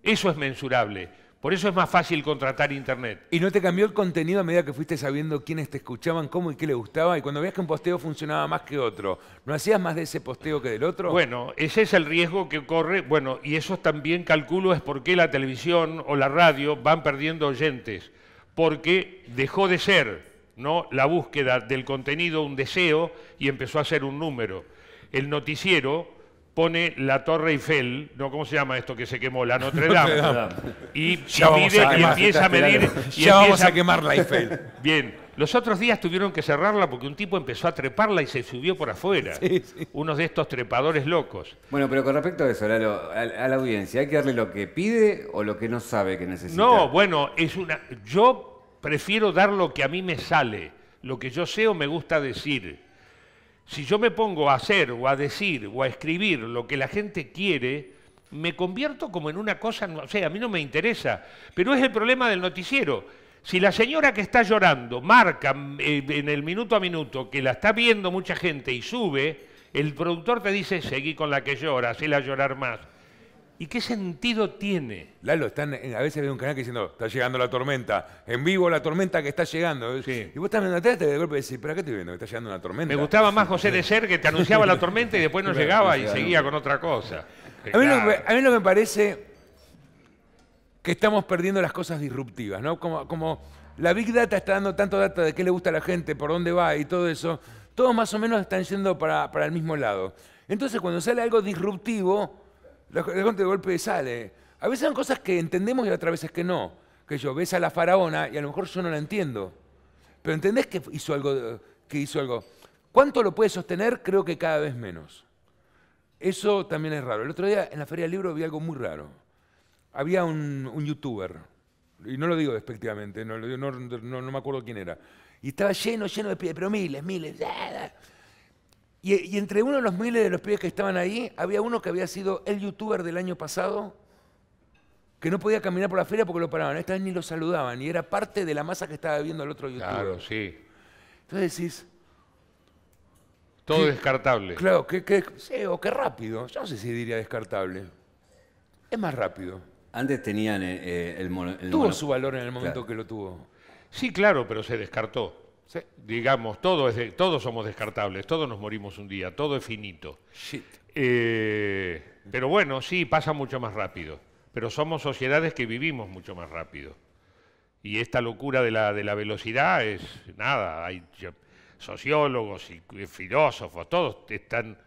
Eso es mensurable. Por eso es más fácil contratar internet. ¿Y no te cambió el contenido a medida que fuiste sabiendo quiénes te escuchaban, cómo y qué les gustaba? Y cuando veías que un posteo funcionaba más que otro, ¿no hacías más de ese posteo que del otro? Bueno, ese es el riesgo que corre. Bueno, y eso también calculo es por qué la televisión o la radio van perdiendo oyentes. Porque dejó de ser, ¿no?, la búsqueda del contenido un deseo y empezó a ser un número. El noticiero... pone la Torre Eiffel, ¿no? ¿Cómo se llama esto que se quemó? La Notre Dame. y empieza a medir. Vamos a quemar la Eiffel. Bien. Los otros días tuvieron que cerrarla porque un tipo empezó a treparla y se subió por afuera. Sí, sí. Unos de estos trepadores locos. Bueno, pero con respecto a eso, Lalo, a la audiencia, ¿hay que darle lo que pide o lo que no sabe que necesita? No, bueno, yo prefiero dar lo que a mí me sale, lo que yo sé o me gusta decir. Si yo me pongo a hacer o a decir o a escribir lo que la gente quiere, me convierto como en una cosa, o sea, a mí no me interesa. Pero es el problema del noticiero. Si la señora que está llorando marca en el minuto a minuto que la está viendo mucha gente y sube, el productor te dice, seguí con la que llora, hacela llorar más. ¿Y qué sentido tiene? Lalo, a veces veo un canal que diciendo, está llegando la tormenta, en vivo la tormenta que está llegando. Sí. Y vos estás viendo la tele y de golpe decís, ¿pero qué estoy viendo? Que está llegando una tormenta. Me gustaba más José de Ser, que te anunciaba la tormenta y después no llegaba y seguía con otra cosa. A mí lo que me parece que estamos perdiendo las cosas disruptivas, ¿no? Como la Big Data está dando tanto data de qué le gusta a la gente, por dónde va y todo eso, todos más o menos están yendo para el mismo lado. Entonces cuando sale algo disruptivo, la gente de golpe sale. A veces son cosas que entendemos y otras veces que no. Que yo ves a la faraona y a lo mejor yo no la entiendo. Pero entendés que hizo algo. ¿Cuánto lo puede sostener? Creo que cada vez menos. Eso también es raro. El otro día en la Feria del Libro vi algo muy raro. Había un youtuber, y no lo digo despectivamente, no me acuerdo quién era. Y estaba lleno de pibes, pero miles. Y entre uno de los miles de los pibes que estaban ahí, había uno que había sido el youtuber del año pasado, que no podía caminar por la feria porque lo paraban. Esta vez ni lo saludaban, y era parte de la masa que estaba viendo el otro youtuber. Claro, sí. Entonces decís... Todo descartable. Claro, qué rápido. Yo no sé si diría descartable. Es más rápido. Antes tenían tuvo su valor en el momento que lo tuvo. Sí, claro, pero se descartó. Sí. Digamos, todos somos descartables, todos nos morimos un día, todo es finito. Pero bueno, sí, pasa mucho más rápido. Pero somos sociedades que vivimos mucho más rápido. Y esta locura de la velocidad es nada. Hay sociólogos y filósofos, todos están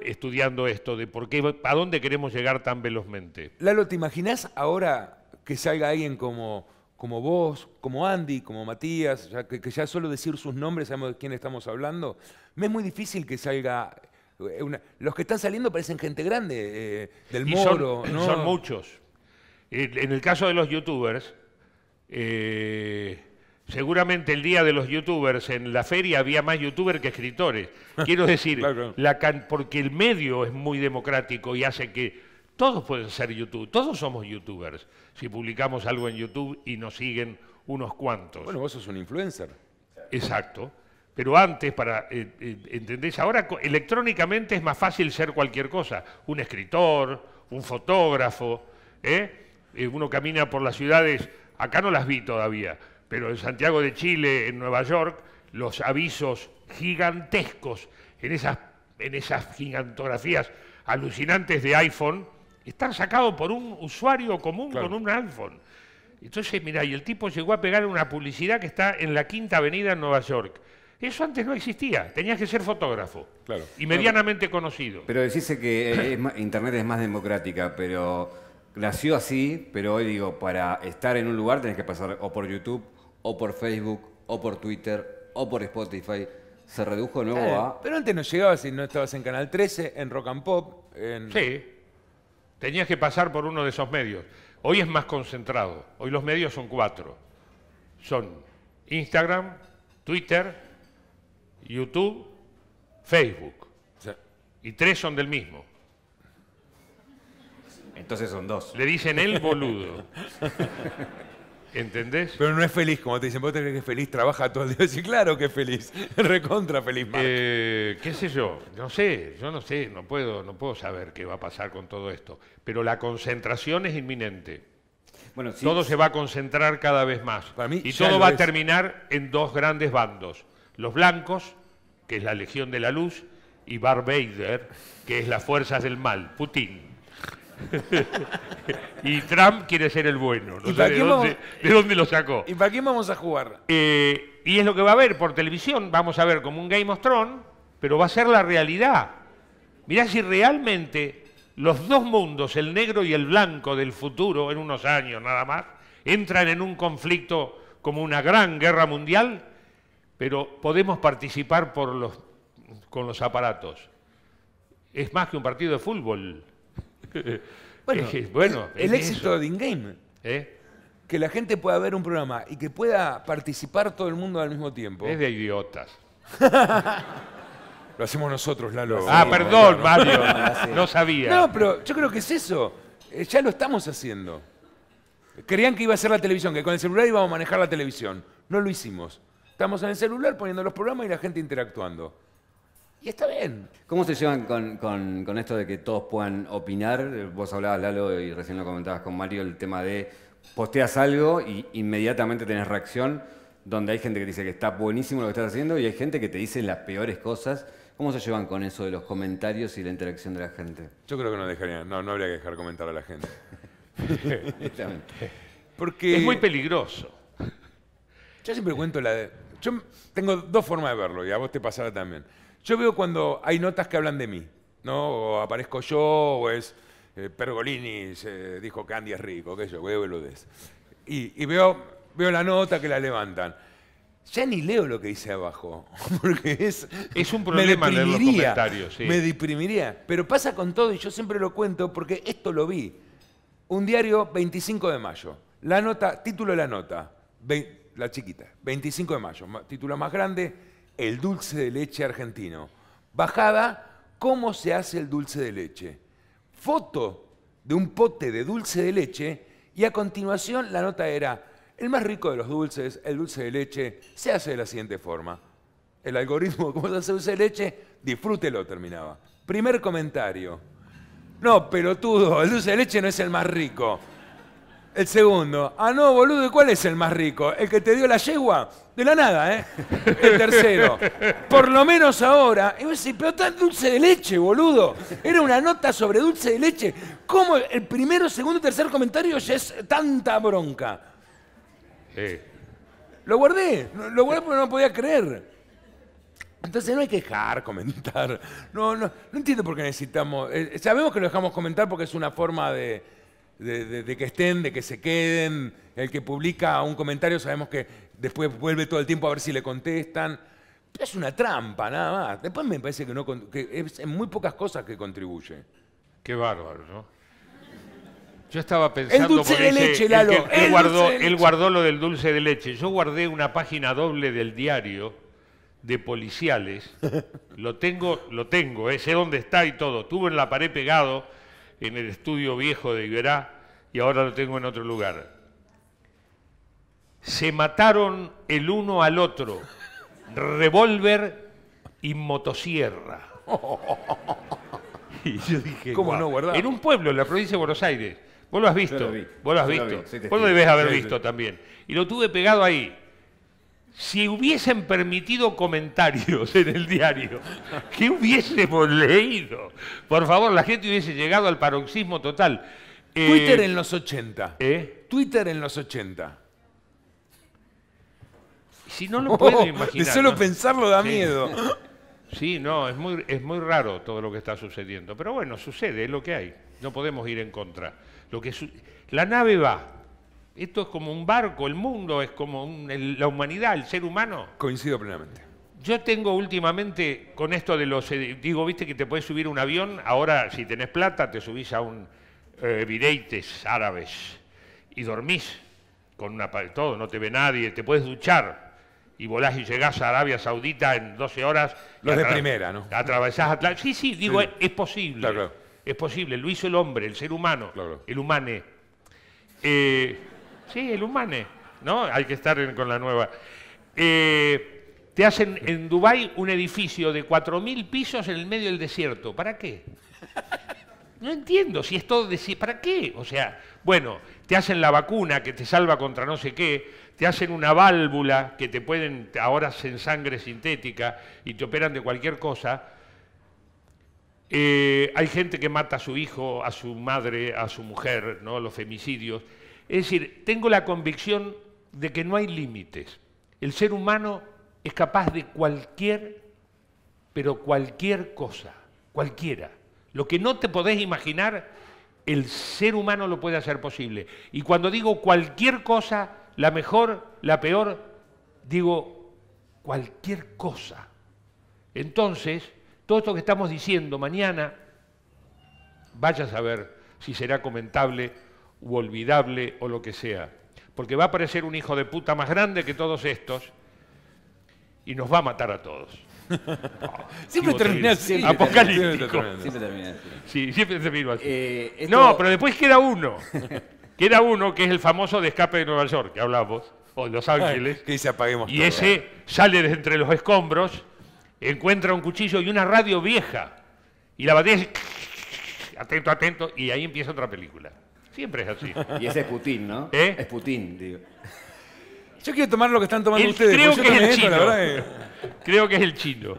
estudiando esto de por qué, a dónde queremos llegar tan velozmente. Lalo, ¿te imaginás ahora que salga alguien como vos, como Andy, como Matías, ya que ya solo decir sus nombres sabemos de quién estamos hablando? Me es muy difícil que salga... los que están saliendo parecen gente grande, del Moro, ¿no? Son muchos. En el caso de los youtubers, seguramente el día de los youtubers en la feria había más youtubers que escritores. Quiero decir, claro. Porque el medio es muy democrático y hace que... Todos pueden ser youtubers, todos somos youtubers. Si publicamos algo en YouTube y nos siguen unos cuantos. Bueno, vos sos un influencer. Exacto. Pero antes, ¿entendés? Ahora electrónicamente es más fácil ser cualquier cosa. Un escritor, un fotógrafo, uno camina por las ciudades, acá no las vi todavía, pero en Santiago de Chile, en Nueva York, los avisos gigantescos, en esas gigantografías alucinantes de iPhone, están sacados por un usuario común con un iPhone. Entonces, mirá, y el tipo llegó a pegar una publicidad que está en la Quinta Avenida en Nueva York. Eso antes no existía, tenías que ser fotógrafo y medianamente conocido. Pero decís que Internet es más democrática, pero nació así, pero hoy digo, para estar en un lugar tenés que pasar o por YouTube, o por Facebook, o por Twitter, o por Spotify. Se redujo de nuevo a... Pero antes no llegabas y no estabas en Canal 13, en Rock and Pop, en... Sí, tenías que pasar por uno de esos medios. Hoy es más concentrado, hoy los medios son 4. Son Instagram, Twitter, YouTube, Facebook. Sí. Y 3 son del mismo. Entonces son 2. Le dicen el boludo. ¿Entendés? Pero no es feliz, como te dicen, vos te crees que es feliz, trabaja todo el día. Sí, claro que es feliz, recontra feliz. ¿Qué sé yo? No sé, yo no sé, no puedo saber qué va a pasar con todo esto. Pero la concentración es inminente. Bueno, sí, todo se va a concentrar cada vez más. Para mí, y todo va a terminar en 2 grandes bandos. Los blancos, que es la Legión de la Luz, y Barbader, que es las fuerzas del mal, Putin. Y Trump quiere ser el bueno, no sé de dónde lo sacó. ¿Y para quién vamos a jugar? Y es lo que va a haber por televisión, vamos a ver como un Game of Thrones, pero va a ser la realidad. Mirá si realmente los 2 mundos, el negro y el blanco del futuro, en unos años nada más, entran en un conflicto como una gran guerra mundial, pero podemos participar con los aparatos. Es más que un partido de fútbol. Bueno, el éxito de In-Game, que la gente pueda ver un programa y que pueda participar todo el mundo al mismo tiempo. Es de idiotas. Lo hacemos nosotros, Lalo. Perdón, Mario, no sabía. No, pero yo creo que es eso, ya lo estamos haciendo. Creían que iba a ser la televisión, que con el celular íbamos a manejar la televisión. No lo hicimos. Estamos en el celular poniendo los programas y la gente interactuando. Y está bien. ¿Cómo se llevan con esto de que todos puedan opinar? Vos hablabas, Lalo, y recién lo comentabas con Mario, el tema de posteas algo y inmediatamente tenés reacción, donde hay gente que dice que está buenísimo lo que estás haciendo y hay gente que te dice las peores cosas. ¿Cómo se llevan con eso de los comentarios y la interacción de la gente? Yo creo que no habría que dejar comentar a la gente. Porque es muy peligroso. Yo siempre cuento yo tengo 2 formas de verlo y a vos te pasará también. Yo veo cuando hay notas que hablan de mí, ¿no? O aparezco yo, o es Pergolini, se dijo que Andy es rico, que yo, veo lo de eso. Y veo la nota que la levantan. Ya ni leo lo que dice abajo, porque es un problema leer los comentarios. Sí. Me deprimiría, pero pasa con todo y yo siempre lo cuento porque esto lo vi. Un diario, 25 de mayo, la nota, título de la nota, la chiquita, 25 de mayo, título más grande, el dulce de leche argentino. Bajada, ¿cómo se hace el dulce de leche? Foto de un pote de dulce de leche y a continuación la nota era el más rico de los dulces, el dulce de leche, se hace de la siguiente forma. El algoritmo, ¿cómo se hace dulce de leche? Disfrútelo, terminaba. Primer comentario. No, pelotudo, el dulce de leche no es el más rico. El segundo, ah, no, boludo, ¿y cuál es el más rico? ¿El que te dio la yegua? De la nada, ¿eh? El tercero, por lo menos ahora. Y vos decís, pero tan dulce de leche, boludo. Era una nota sobre dulce de leche. ¿Cómo el primero, segundo y tercer comentario ya es tanta bronca? Sí. Lo guardé porque no podía creer. Entonces no hay que dejar comentar. No entiendo por qué necesitamos... sabemos que lo dejamos comentar porque es una forma de que estén, de que se queden. El que publica un comentario sabemos que después vuelve todo el tiempo a ver si le contestan. Pero es una trampa, nada más. Después me parece que, que es en muy pocas cosas que contribuye. Qué bárbaro, ¿no? Yo estaba pensando... El dulce de leche, Lalo. Él guardó lo del dulce de leche. Yo guardé una página doble del diario... de policiales, lo tengo, sé dónde está y todo. Estuvo en la pared pegado en el estudio viejo de Iberá y ahora lo tengo en otro lugar. Se mataron el uno al otro, revólver y motosierra. Y yo dije, ¿cómo no guardar? En un pueblo, en la provincia de Buenos Aires. Vos lo has visto, vos lo debés haber visto también. Y lo tuve pegado ahí. Si hubiesen permitido comentarios en el diario, ¿qué hubiésemos leído? Por favor, la gente hubiese llegado al paroxismo total. Twitter en los 80. Twitter en los 80. Si no lo puedo imaginar. De solo pensarlo da miedo. Sí, no, es muy raro todo lo que está sucediendo. Pero bueno, sucede, es lo que hay. No podemos ir en contra. La nave va. Esto es como un barco, el mundo es como la humanidad, el ser humano. Coincido plenamente. Yo tengo últimamente, con esto de los... digo, viste que te podés subir a un avión, ahora si tenés plata te subís a un vireites árabes y dormís con una... todo, no te ve nadie, te podés duchar y volás y llegás a Arabia Saudita en 12 horas. Los de primera, ¿no? Atravesás Atlántico. Sí, sí, digo, sí. Es posible. Claro. Es posible, lo hizo el hombre, el ser humano, claro. El humane. Sí, el humane, ¿no? Hay que estar con la nueva. Te hacen en Dubái un edificio de 4000 pisos en el medio del desierto. ¿Para qué? No entiendo si es todo desierto. ¿Para qué? O sea, bueno, te hacen la vacuna que te salva contra no sé qué, te hacen una válvula que te pueden, ahora hacen sangre sintética y te operan de cualquier cosa. Hay gente que mata a su hijo, a su madre, a su mujer, ¿no? Los femicidios. Es decir, tengo la convicción de que no hay límites. El ser humano es capaz de cualquier cosa, cualquiera. Lo que no te podés imaginar, el ser humano lo puede hacer posible. Y cuando digo cualquier cosa, la mejor, la peor, digo cualquier cosa. Entonces, todo esto que estamos diciendo mañana, vaya a saber si será comentable u olvidable o lo que sea, porque va a aparecer un hijo de puta más grande que todos estos y nos va a matar a todos. Siempre termina así. Apocalíptico. Siempre termina así. Sí, siempre termina así. Esto... No, pero después queda uno. Queda uno que es el famoso de Escape de Nueva York, que hablamos, o de Los Ángeles. Que dice apaguemos y todo. Ese sale de entre los escombros, encuentra un cuchillo y una radio vieja, y la batea es... Atento, atento, y ahí empieza otra película. Siempre es así. Y ese es Putin, ¿no? Es Putin, digo. Yo quiero tomar lo que están tomando ustedes. Creo que es el chino. La verdad es... Creo que es el chino.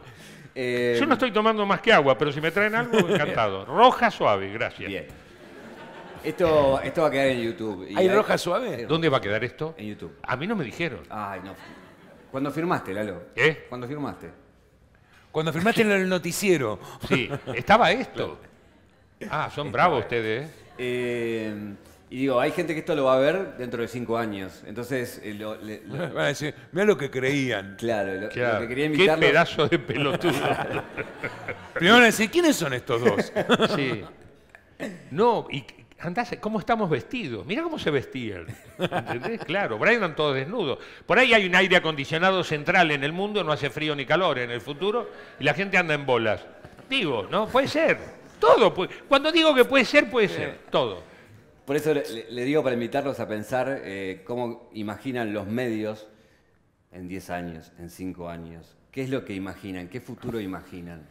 Yo no estoy tomando más que agua, pero si me traen algo, encantado. Roja suave, gracias. Bien. Esto va a quedar en YouTube. ¿Hay roja suave? ¿Dónde va a quedar esto? En YouTube. A mí no me dijeron. Ay, no. ¿Cuándo firmaste, Lalo? ¿Cuándo firmaste? Cuando firmaste en el noticiero. Sí, estaba esto. Ah, son bravos ustedes, y digo, hay gente que esto lo va a ver dentro de 5 años. Entonces, van a decir, mirá lo que creían. Claro, lo que quería invitarlos... Qué pedazo de pelotudo. Primero van a decir, ¿quiénes son estos dos? Sí. No, y andás, ¿cómo estamos vestidos? Mirá cómo se vestían. ¿Entendés? Claro, por ahí andan todos desnudos. Por ahí hay un aire acondicionado central en el mundo, no hace frío ni calor en el futuro, y la gente anda en bolas. Digo, ¿no? Puede ser. Todo. Cuando digo que puede ser, todo. Por eso le digo para invitarlos a pensar cómo imaginan los medios en 10 años, en 5 años. ¿Qué es lo que imaginan? ¿Qué futuro imaginan?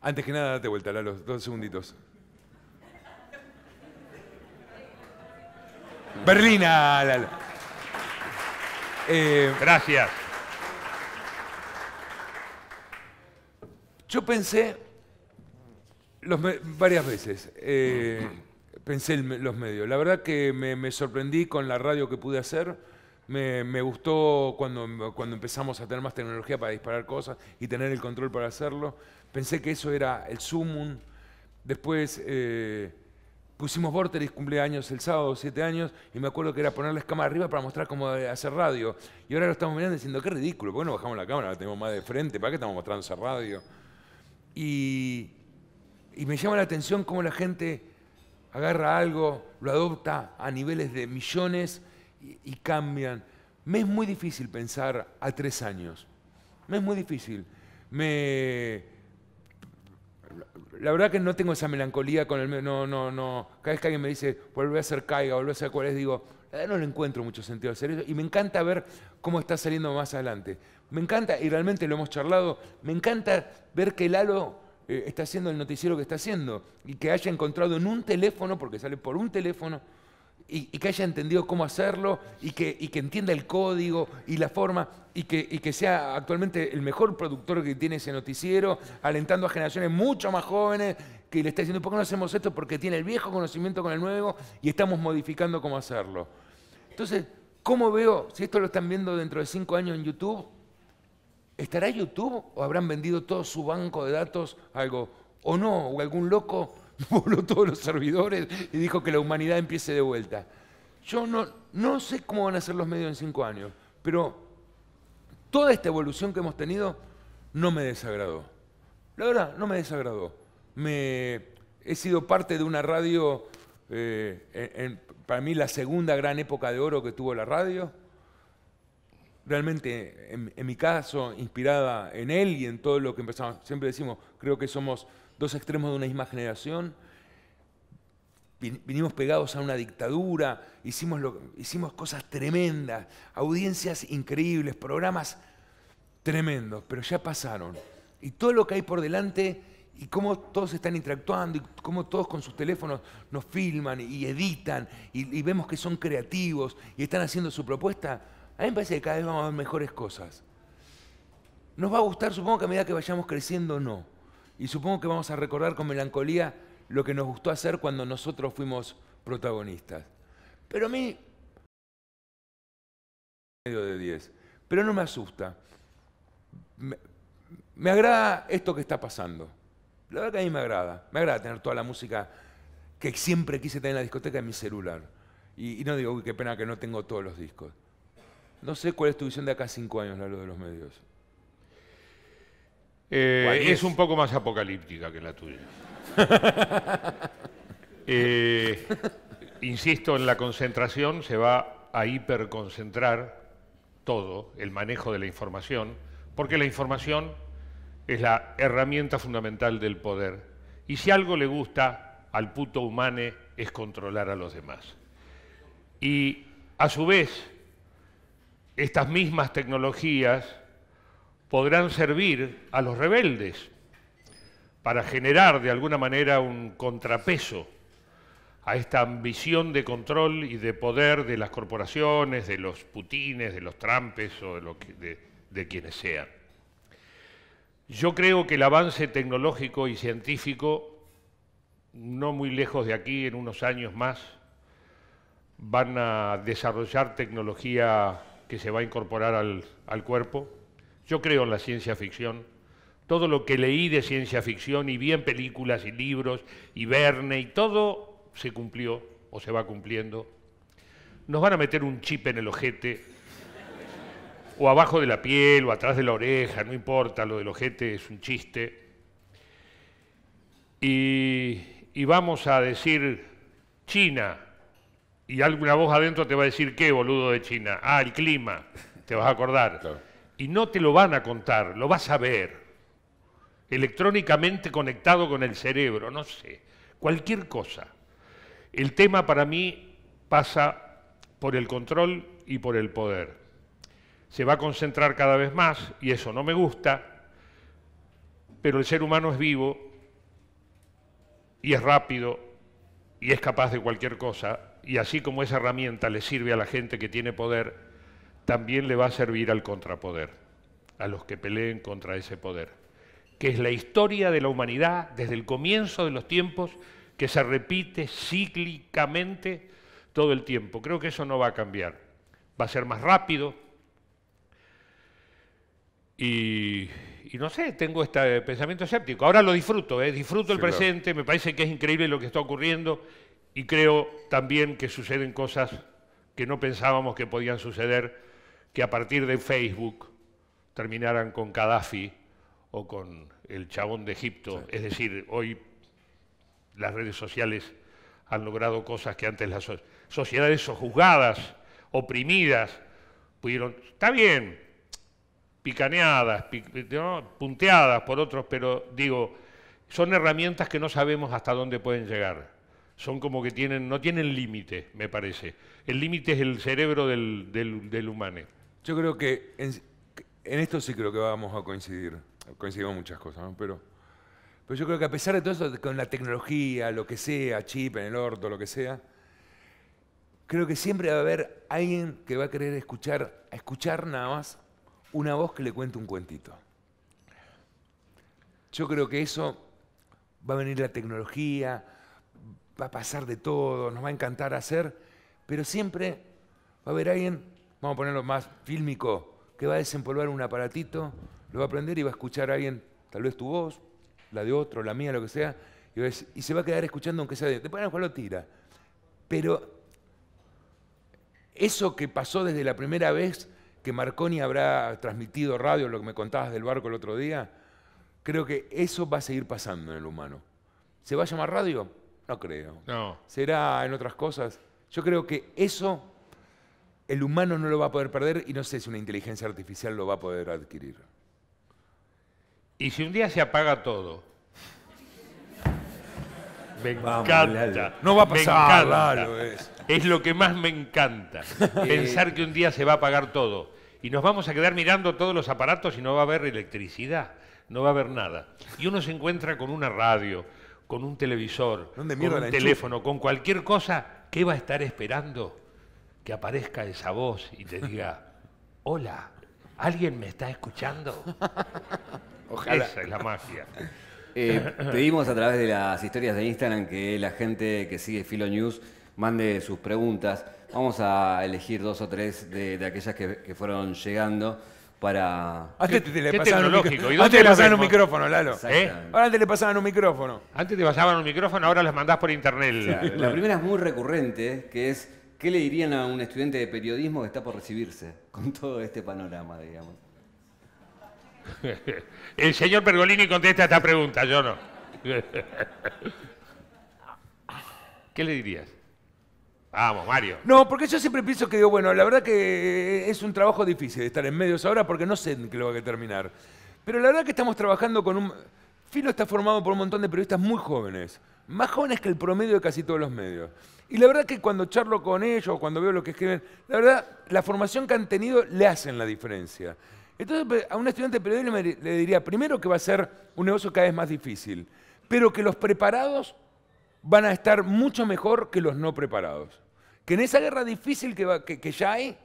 Antes que nada, date vuelta, Lalo, 2 segunditos. Berlina, Lalo. Gracias. Yo pensé varias veces, pensé los medios. La verdad que me sorprendí con la radio que pude hacer. Me gustó cuando empezamos a tener más tecnología para disparar cosas y tener el control para hacerlo. Pensé que eso era el sumum. Después pusimos Vorterix, cumpleaños el sábado, 7 años, y me acuerdo que era ponerles cámara arriba para mostrar cómo hacer radio. Y ahora lo estamos mirando diciendo, qué ridículo, ¿por qué no bajamos la cámara? La tenemos más de frente, ¿para qué estamos mostrando esa radio? Y me llama la atención cómo la gente agarra algo, lo adopta a niveles de millones y cambian. Me es muy difícil pensar a 3 años. Me es muy difícil. La verdad que no tengo esa melancolía con el medio. No. Cada vez que alguien me dice, volvé a hacer caiga, volvé a hacer cuál es, digo, no le encuentro mucho sentido hacer eso. Y me encanta ver cómo está saliendo más adelante. Me encanta, y realmente lo hemos charlado, me encanta ver que Lalo está haciendo el noticiero que está haciendo y que haya encontrado en un teléfono, porque sale por un teléfono, y que haya entendido cómo hacerlo y que entienda el código y la forma y que sea actualmente el mejor productor que tiene ese noticiero, alentando a generaciones mucho más jóvenes que le está diciendo, ¿por qué no hacemos esto? Porque tiene el viejo conocimiento con el nuevo y estamos modificando cómo hacerlo. Entonces, ¿cómo veo? Si esto lo están viendo dentro de 5 años en YouTube, ¿estará YouTube o habrán vendido todo su banco de datos algo? ¿O no? ¿O algún loco voló todos los servidores y dijo que la humanidad empiece de vuelta? Yo no sé cómo van a ser los medios en 5 años, pero toda esta evolución que hemos tenido no me desagradó. La verdad, no me desagradó. He sido parte de una radio, para mí la segunda gran época de oro que tuvo la radio, realmente en mi caso inspirada en él y en todo lo que empezamos. Siempre decimos, creo que somos 2 extremos de una misma generación, vinimos pegados a una dictadura, hicimos cosas tremendas, audiencias increíbles, programas tremendos, pero ya pasaron. Y todo lo que hay por delante, y cómo todos están interactuando, y cómo todos con sus teléfonos nos filman y editan, y vemos que son creativos y están haciendo su propuesta, a mí me parece que cada vez vamos a ver mejores cosas. Nos va a gustar, supongo que a medida que vayamos creciendo, no. Y supongo que vamos a recordar con melancolía lo que nos gustó hacer cuando nosotros fuimos protagonistas. Pero a mí, medio de 10, pero no me asusta. Me agrada esto que está pasando. La verdad que a mí me agrada. Me agrada tener toda la música que siempre quise tener en la discoteca en mi celular. Y no digo, uy, qué pena que no tengo todos los discos. No sé cuál es tu visión de acá a 5 años, Lalo, de los medios. Es un poco más apocalíptica que la tuya. Insisto, en la concentración se va a hiperconcentrar todo, el manejo de la información, porque la información es la herramienta fundamental del poder. Y si algo le gusta al puto humane es controlar a los demás. Y a su vez, estas mismas tecnologías podrán servir a los rebeldes para generar de alguna manera un contrapeso a esta ambición de control y de poder de las corporaciones, de los Putines, de los Trumpes o de quienes sean. Yo creo que el avance tecnológico y científico, no muy lejos de aquí, en unos años más, van a desarrollar tecnología que se va a incorporar al cuerpo. Yo creo en la ciencia ficción. Todo lo que leí de ciencia ficción y vi en películas y libros y Verne y todo se cumplió o se va cumpliendo. Nos van a meter un chip en el ojete o abajo de la piel o atrás de la oreja, no importa, lo del ojete es un chiste. Y vamos a decir China y alguna voz adentro te va a decir ¿qué, boludo de China? Ah, el clima, te vas a acordar. Claro. Y no te lo van a contar, lo vas a ver, electrónicamente conectado con el cerebro, no sé, cualquier cosa. El tema para mí pasa por el control y por el poder. Se va a concentrar cada vez más, y eso no me gusta, pero el ser humano es vivo y es rápido y es capaz de cualquier cosa, y así como esa herramienta le sirve a la gente que tiene poder, también le va a servir al contrapoder, a los que peleen contra ese poder, que es la historia de la humanidad desde el comienzo de los tiempos, que se repite cíclicamente todo el tiempo. Creo que eso no va a cambiar, va a ser más rápido. Y no sé, tengo este pensamiento escéptico. Ahora lo disfruto, disfruto el presente, me parece que es increíble lo que está ocurriendo y creo también que suceden cosas que no pensábamos que podían suceder, que a partir de Facebook terminaran con Gaddafi o con el chabón de Egipto. Sí. Es decir, hoy las redes sociales han logrado cosas que antes las sociedades sojuzgadas, oprimidas, pudieron... Está bien... picaneadas, ¿no?, punteadas por otros, pero digo, son herramientas que no sabemos hasta dónde pueden llegar. Son como que tienen, no tienen límite, me parece. El límite es el cerebro del humano. Yo creo que en esto sí creo que vamos a coincidir. Coincidimos muchas cosas, ¿no? Pero yo creo que a pesar de todo eso, con la tecnología, lo que sea, chip en el orto, lo que sea, creo que siempre va a haber alguien que va a querer escuchar nada más una voz que le cuente un cuentito. Yo creo que eso va a venir la tecnología, va a pasar de todo, nos va a encantar hacer, pero siempre va a haber alguien, vamos a ponerlo más fílmico, que va a desempolvar un aparatito, lo va a prender y va a escuchar a alguien, tal vez tu voz, la de otro, la mía, lo que sea, y se va a quedar escuchando aunque sea de... Después a lo mejor lo tira. Pero eso que pasó desde la primera vez que Marconi habrá transmitido radio, lo que me contabas del barco el otro día, creo que eso va a seguir pasando en el humano. ¿Se va a llamar radio? No creo. No. ¿Será en otras cosas? Yo creo que eso el humano no lo va a poder perder y no sé si una inteligencia artificial lo va a poder adquirir. ¿Y si un día se apaga todo? Me encanta. Vamos, Lalo. No va a pasar. Lalo, es lo que más me encanta. Pensar que un día se va a apagar todo. Y nos vamos a quedar mirando todos los aparatos y no va a haber electricidad, no va a haber nada. Y uno se encuentra con una radio, con un televisor, con un teléfono, con cualquier cosa. ¿Qué va a estar esperando? Que aparezca esa voz y te diga, hola, ¿alguien me está escuchando? Ojalá. Esa es la magia. Pedimos a través de las historias de Instagram que la gente que sigue Filo.News mande sus preguntas. Vamos a elegir dos o tres de aquellas que fueron llegando para... Antes te tecnológico. Antes te pasaban un micrófono, Lalo. Ahora antes le pasaban un micrófono. Antes te pasaban un micrófono, ahora las mandás por internet. O sea, la primera es muy recurrente, que es ¿qué le dirían a un estudiante de periodismo que está por recibirse con todo este panorama, digamos? El señor Pergolini contesta esta pregunta, yo no. ¿Qué le dirías? Vamos, Mario. No, porque yo siempre pienso que digo, bueno, la verdad que es un trabajo difícil estar en medios ahora porque no sé en qué lo va a terminar. Pero la verdad que estamos trabajando con un... Filo está formado por un montón de periodistas muy jóvenes, más jóvenes que el promedio de casi todos los medios. Y la verdad que cuando charlo con ellos, cuando veo lo que escriben, la verdad, la formación que han tenido le hacen la diferencia. Entonces, a un estudiante de periodismo le diría, primero, que va a ser un negocio cada vez más difícil, pero que los preparados van a estar mucho mejor que los no preparados. Que en esa guerra difícil que ya hay,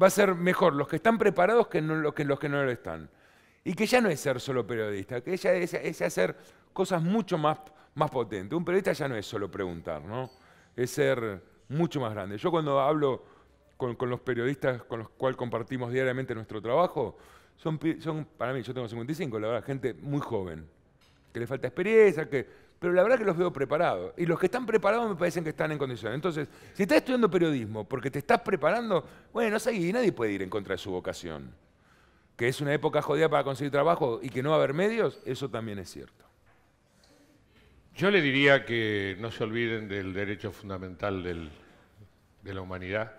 va a ser mejor los que están preparados que los que no lo están. Y que ya no es ser solo periodista, que ya es hacer cosas mucho más potentes. Un periodista ya no es solo preguntar, ¿no? Es ser mucho más grande. Yo cuando hablo... Con los periodistas con los cuales compartimos diariamente nuestro trabajo, son para mí, yo tengo 55, la verdad, gente muy joven, que le falta experiencia, pero la verdad que los veo preparados. Y los que están preparados me parecen que están en condiciones. Entonces, si estás estudiando periodismo porque te estás preparando, bueno, seguí, nadie puede ir en contra de su vocación. Que es una época jodida para conseguir trabajo y que no va a haber medios, eso también es cierto. Yo le diría que no se olviden del derecho fundamental de la humanidad,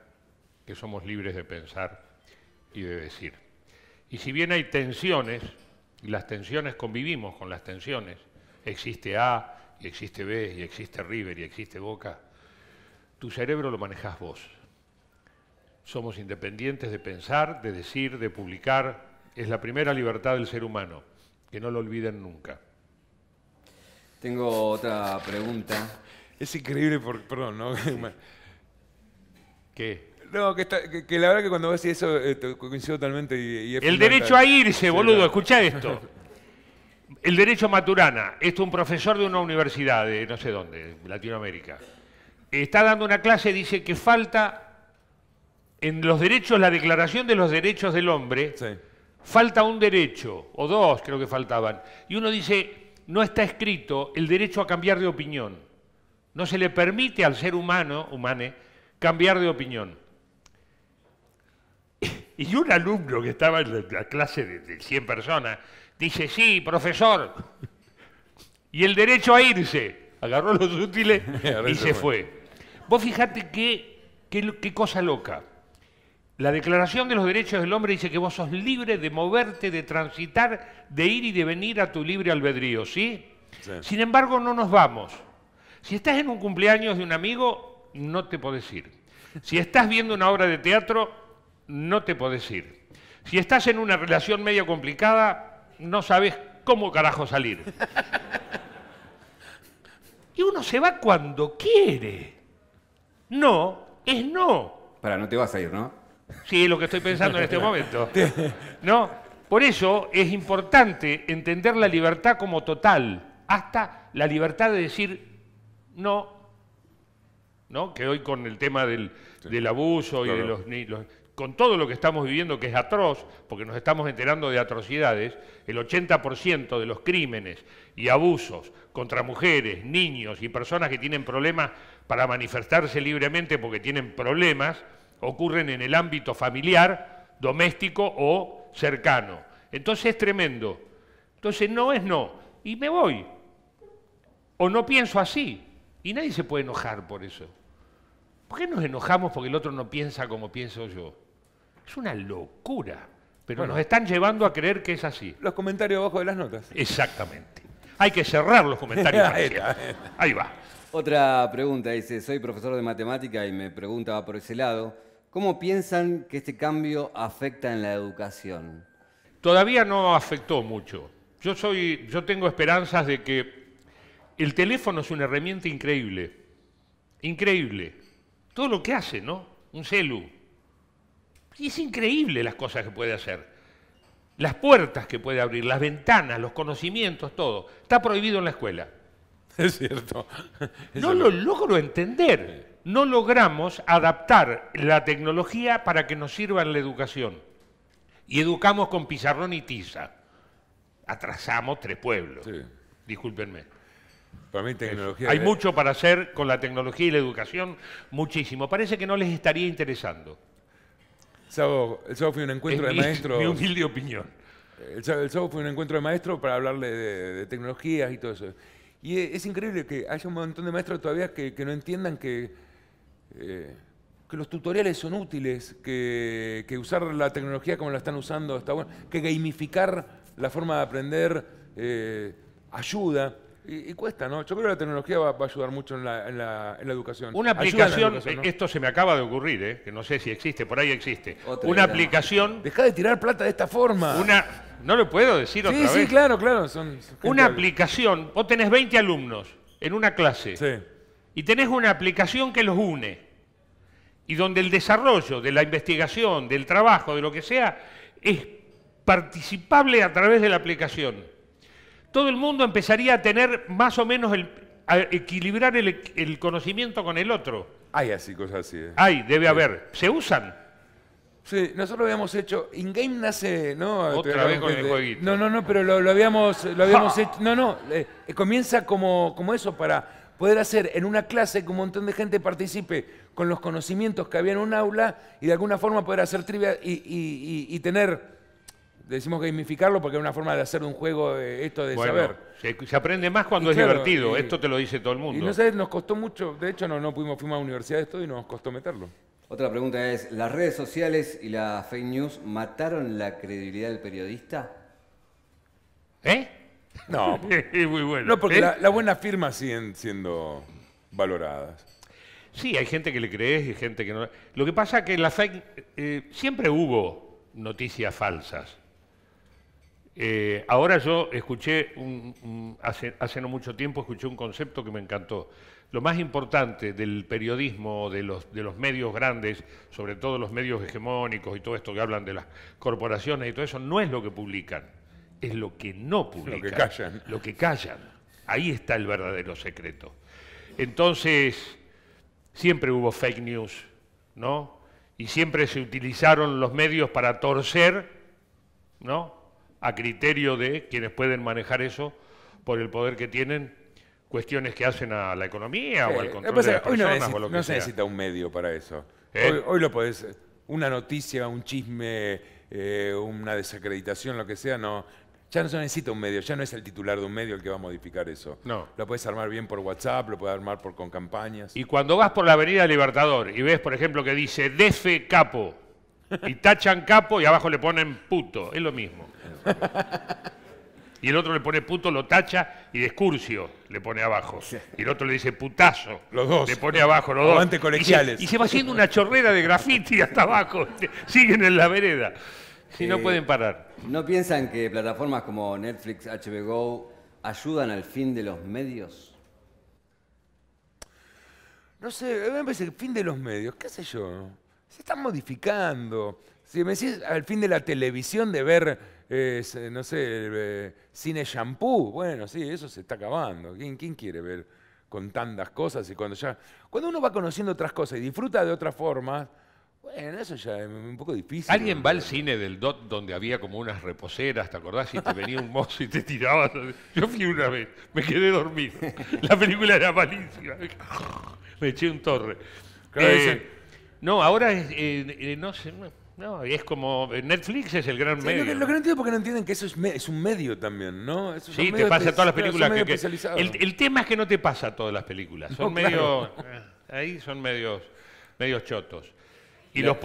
que somos libres de pensar y de decir. Y si bien hay tensiones, y las tensiones convivimos con las tensiones, existe A, y existe B, y existe River, y existe Boca, tu cerebro lo manejás vos. Somos independientes de pensar, de decir, de publicar. Es la primera libertad del ser humano, que no lo olviden nunca. Tengo otra pregunta. Es increíble porque, perdón, ¿no? Sí. ¿Qué? No, que la verdad que cuando ves eso coincido totalmente. Y el derecho a irse, boludo, sí, escuchá esto. El derecho a Maturana. Esto un profesor de una universidad de no sé dónde, Latinoamérica. Está dando una clase, dice que falta en los derechos, la Declaración de los Derechos del Hombre, sí, falta un derecho, o dos creo que faltaban. Y uno dice, no está escrito el derecho a cambiar de opinión. No se le permite al ser humano, humane, cambiar de opinión. Y un alumno que estaba en la clase de 100 personas dice, sí, profesor, y el derecho a irse. Agarró los útiles y se fue. Vos fijate qué cosa loca. La Declaración de los Derechos del Hombre dice que vos sos libre de moverte, de transitar, de ir y de venir a tu libre albedrío, ¿sí? Sí. Sin embargo, no nos vamos. Si estás en un cumpleaños de un amigo, no te podés ir. Si estás viendo una obra de teatro, no te podés ir. Si estás en una relación medio complicada, no sabes cómo carajo salir. Y uno se va cuando quiere. No es no. Pará, no te vas a ir, ¿no? Sí, es lo que estoy pensando en este momento. ¿No? Por eso es importante entender la libertad como total, hasta la libertad de decir no, ¿no? Que hoy con el tema del abuso, claro, y de los... Con todo lo que estamos viviendo, que es atroz, porque nos estamos enterando de atrocidades, el 80% de los crímenes y abusos contra mujeres, niños y personas que tienen problemas para manifestarse libremente porque tienen problemas, ocurren en el ámbito familiar, doméstico o cercano. Entonces es tremendo. Entonces no es no, y me voy. O no pienso así, y nadie se puede enojar por eso. ¿Por qué nos enojamos porque el otro no piensa como pienso yo? Es una locura, pero bueno, nos están llevando a creer que es así. Los comentarios abajo de las notas. Exactamente. Hay que cerrar los comentarios. Ahí va. Otra pregunta, dice, soy profesor de matemática y me pregunta por ese lado, ¿cómo piensan que este cambio afecta en la educación? Todavía no afectó mucho. Yo tengo esperanzas de que el teléfono es una herramienta increíble. Increíble. Todo lo que hace, ¿no? Un celu. Y es increíble las cosas que puede hacer. Las puertas que puede abrir, las ventanas, los conocimientos, todo. Está prohibido en la escuela. Es cierto. No lo logro entender. No logramos adaptar la tecnología para que nos sirva en la educación. Y educamos con pizarrón y tiza. Atrasamos tres pueblos. Sí. Discúlpenme. Para mí tecnología... Hay mucho para hacer con la tecnología y la educación. Muchísimo. Parece que no les estaría interesando. El sábado fui a un encuentro de maestros. Mi humilde opinión. El sábado fui a un encuentro de maestros para hablarle de tecnologías y todo eso. Y es increíble que haya un montón de maestros todavía que no entiendan que los tutoriales son útiles, que usar la tecnología como la están usando está bueno, que gamificar la forma de aprender ayuda. Y cuesta, ¿no? Yo creo que la tecnología va a ayudar mucho en la educación. Una aplicación, educación, ¿no? Esto se me acaba de ocurrir, que no sé si existe, por ahí existe. Otra una aplicación... Dejá de tirar plata de esta forma. No lo puedo decir sí, otra vez. Sí, claro, claro. Son una aplicación, vos tenés 20 alumnos en una clase, sí, y tenés una aplicación que los une, y donde el desarrollo de la investigación, del trabajo, de lo que sea, es participable a través de la aplicación. Todo el mundo empezaría a tener más o menos, a equilibrar el conocimiento con el otro. Hay así, cosas así. Hay, debe haber. ¿Se usan? Sí, nosotros habíamos hecho... In-Game nace... ¿no? Otra vez con el jueguito. No, pero lo habíamos hecho... comienza como eso, para poder hacer en una clase que un montón de gente participe con los conocimientos que había en un aula y de alguna forma poder hacer trivia y tener... Decimos gamificarlo porque es una forma de hacer un juego esto de saber. Se aprende más cuando es divertido, esto te lo dice todo el mundo. Y no sé, nos costó mucho, de hecho no pudimos firmar a la universidad de esto y nos costó meterlo. Otra pregunta es, ¿las redes sociales y las fake news mataron la credibilidad del periodista? ¿Eh? No, muy bueno. No, porque las buenas firmas siguen siendo valoradas. Sí, hay gente que le crees y gente que no. Lo que pasa es que en la fake siempre hubo noticias falsas. Ahora yo escuché, hace no mucho tiempo, escuché un concepto que me encantó. Lo más importante del periodismo, de los medios grandes, sobre todo los medios hegemónicos y todo esto que hablan de las corporaciones y todo eso, no es lo que publican, es lo que no publican. Lo que callan. Lo que callan. Ahí está el verdadero secreto. Entonces, siempre hubo fake news, ¿no? Y siempre se utilizaron los medios para torcer, ¿no?, a criterio de quienes pueden manejar eso por el poder que tienen, cuestiones que hacen a la economía o al control de las personas o lo que sea. No se necesita un medio para eso. Hoy lo podés, una noticia, un chisme, una desacreditación, lo que sea, no, ya no se necesita un medio, ya no es el titular de un medio el que va a modificar eso. No. Lo podés armar bien por WhatsApp, lo podés armar con campañas. Y cuando vas por la avenida Libertador y ves, por ejemplo, que dice DF Capo, y tachan Capo y abajo le ponen puto, es lo mismo. Y el otro le pone puto, lo tacha y Descurcio le pone abajo. Y el otro le dice putazo, los dos. Le pone abajo los dos. Antes colegiales. Y se va haciendo una chorrera de graffiti hasta abajo. Siguen en la vereda. Si no pueden parar. ¿No piensan que plataformas como Netflix, HBO Go ayudan al fin de los medios? No sé, me parece que el fin de los medios, qué sé yo. Se están modificando. Si me decís al fin de la televisión de ver, no sé, cine shampoo, bueno, sí, eso se está acabando. ¿Quién quiere ver con tantas cosas? Y cuando uno va conociendo otras cosas y disfruta de otras formas, bueno, eso ya es un poco difícil. ¿Alguien va al cine del DOT donde había como unas reposeras, te acordás? Y te venía un mozo y te tiraba. Yo fui una vez, me quedé dormido. La película era malísima. Me eché un torre. Claro, no, ahora es, no sé, no, es como Netflix es el gran medio. Lo que no entiendo porque no entienden que eso es un medio también, ¿no? Eso sí, te pasa todas las películas. Claro, el tema es que no te pasa todas las películas. Son no, medio, claro. Ahí son medios chotos. Y claro,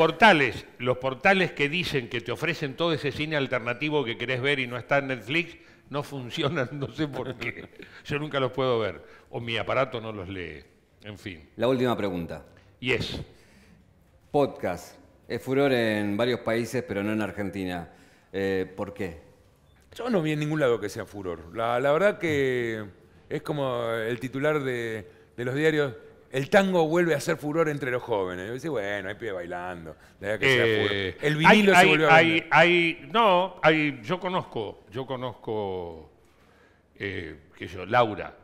los portales que dicen que te ofrecen todo ese cine alternativo que querés ver y no está en Netflix, no funcionan, no sé por qué. Yo nunca los puedo ver. O mi aparato no los lee. En fin. La última pregunta. Yes. Podcast. Es furor en varios países, pero no en Argentina. ¿Por qué? Yo no vi en ningún lado que sea furor. La verdad que es como el titular de los diarios, el tango vuelve a ser furor entre los jóvenes. Y dice, bueno, hay pibes bailando. La verdad que sea furor. El vinilo se volvió yo conozco, qué sé yo, Laura.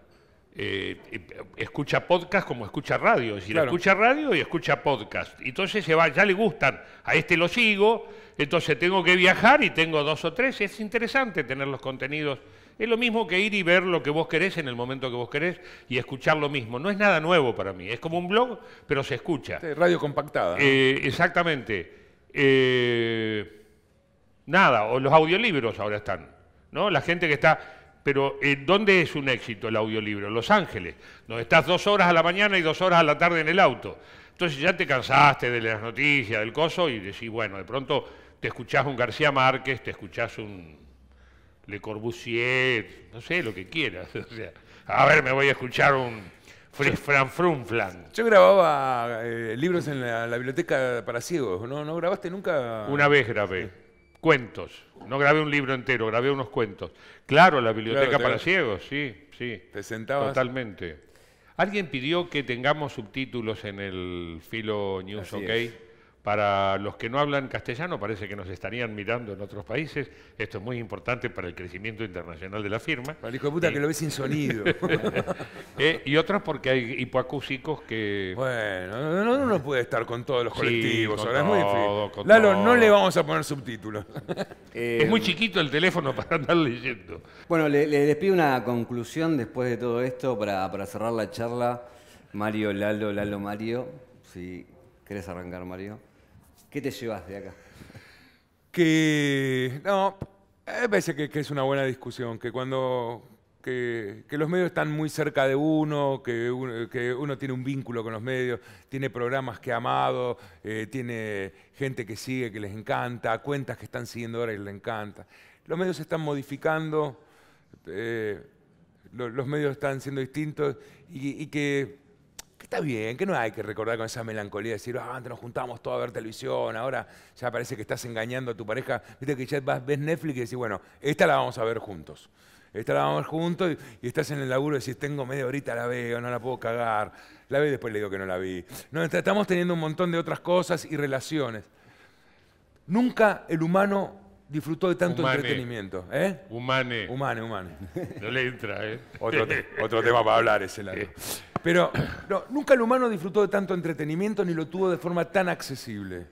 Escucha podcast como escucha radio, es decir, claro, escucha radio y escucha podcast. Entonces se va, ya le gustan, a este lo sigo, entonces tengo que viajar y tengo 2 o 3. Es interesante tener los contenidos. Es lo mismo que ir y ver lo que vos querés en el momento que vos querés y escuchar lo mismo. No es nada nuevo para mí, es como un blog, pero se escucha. Sí, radio compactada, ¿no? Exactamente. Nada, o los audiolibros ahora están, ¿no? La gente que está... Pero ¿dónde es un éxito el audiolibro? Los Ángeles, donde estás 2 horas a la mañana y 2 horas a la tarde en el auto. Entonces ya te cansaste de las noticias, del coso, y decís, bueno, de pronto te escuchás un García Márquez, te escuchás un Le Corbusier, no sé, lo que quieras. O sea, a ver, me voy a escuchar un Fran Frunflan. Yo grababa libros en la biblioteca para ciegos, ¿no grabaste nunca? Una vez grabé. Cuentos. No grabé un libro entero, grabé unos cuentos. Claro, la biblioteca para ciegos, sí. ¿Te sentabas? Totalmente. Alguien pidió que tengamos subtítulos en el Filo.News, ¿ok? Para los que no hablan castellano, parece que nos estarían mirando en otros países. Esto es muy importante para el crecimiento internacional de la firma. Para el hijo de puta que lo ve sin sonido. Y otros porque hay hipoacúsicos que... Bueno, no puede estar con todos los colectivos. Ahora es muy difícil. Lalo, no le vamos a poner subtítulos. Es muy chiquito el teléfono para andar leyendo. Bueno, les pido una conclusión después de todo esto para cerrar la charla. Mario, Lalo, Mario. Si querés arrancar, Mario. ¿Qué te llevas de acá? Me parece que es una buena discusión, que los medios están muy cerca de uno, que uno tiene un vínculo con los medios, tiene programas que ha amado, tiene gente que sigue, que les encanta, cuentas que están siguiendo ahora y les encanta. Los medios se están modificando, los medios están siendo distintos y que que está bien, que no hay que recordar con esa melancolía, decir, ah, antes nos juntábamos todos a ver televisión, ahora ya parece que estás engañando a tu pareja. Viste que ya ves Netflix y decís, bueno, esta la vamos a ver juntos. Esta la vamos juntos y estás en el laburo y decís, tengo media horita, la veo, no la puedo cagar. La veo y después le digo que no la vi. No, estamos teniendo un montón de otras cosas y relaciones. Nunca el humano disfrutó de tanto entretenimiento. ¿Eh? Humane. Humane, humane. No le entra, ¿eh? Otro tema para hablar ese lado. Pero no, nunca el humano disfrutó de tanto entretenimiento ni lo tuvo de forma tan accesible.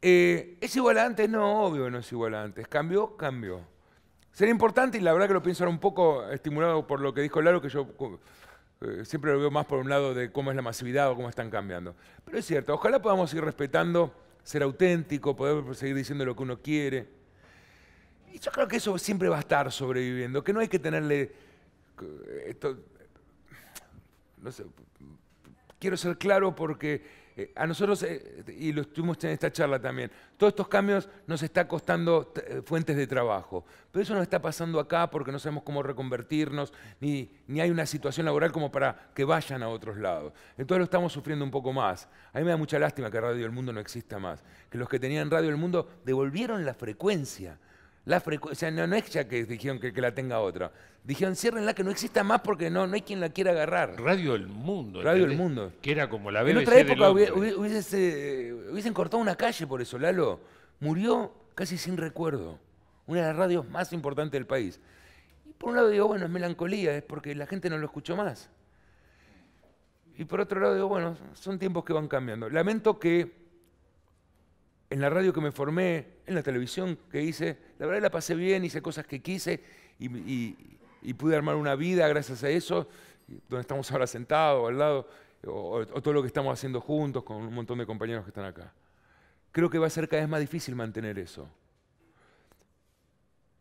¿Es igual a antes? No, obvio que no es igual a antes. ¿Cambió? Cambió. Sería importante, y la verdad que lo pienso ahora un poco estimulado por lo que dijo Lalo, que yo siempre lo veo más por un lado de cómo es la masividad o cómo están cambiando. Pero es cierto, ojalá podamos ir respetando, ser auténtico, poder seguir diciendo lo que uno quiere. Y yo creo que eso siempre va a estar sobreviviendo, que no hay que tenerle... Esto, no sé, quiero ser claro porque... a nosotros, y lo estuvimos en esta charla también, todos estos cambios nos está costando fuentes de trabajo. Pero eso no está pasando acá porque no sabemos cómo reconvertirnos, ni hay una situación laboral como para que vayan a otros lados. Entonces lo estamos sufriendo un poco más. A mí me da mucha lástima que Radio El Mundo no exista más. Que los que tenían Radio El Mundo devolvieron la frecuencia. O sea, no es ya que dijeron que la tenga otra. Dijeron, ciérrenla, que no exista más porque no hay quien la quiera agarrar. Radio El Mundo. Radio El Mundo. Que era como la BBC. En otra época hubiesen cortado una calle por eso, Lalo. Murió casi sin recuerdo. Una de las radios más importantes del país. Y por un lado digo, bueno, es melancolía, es porque la gente no lo escuchó más. Y por otro lado digo, bueno, son tiempos que van cambiando. Lamento que... En la radio que me formé, en la televisión que hice, la verdad la pasé bien, hice cosas que quise y pude armar una vida gracias a eso, donde estamos ahora sentados, al lado, o todo lo que estamos haciendo juntos con un montón de compañeros que están acá. Creo que va a ser cada vez más difícil mantener eso.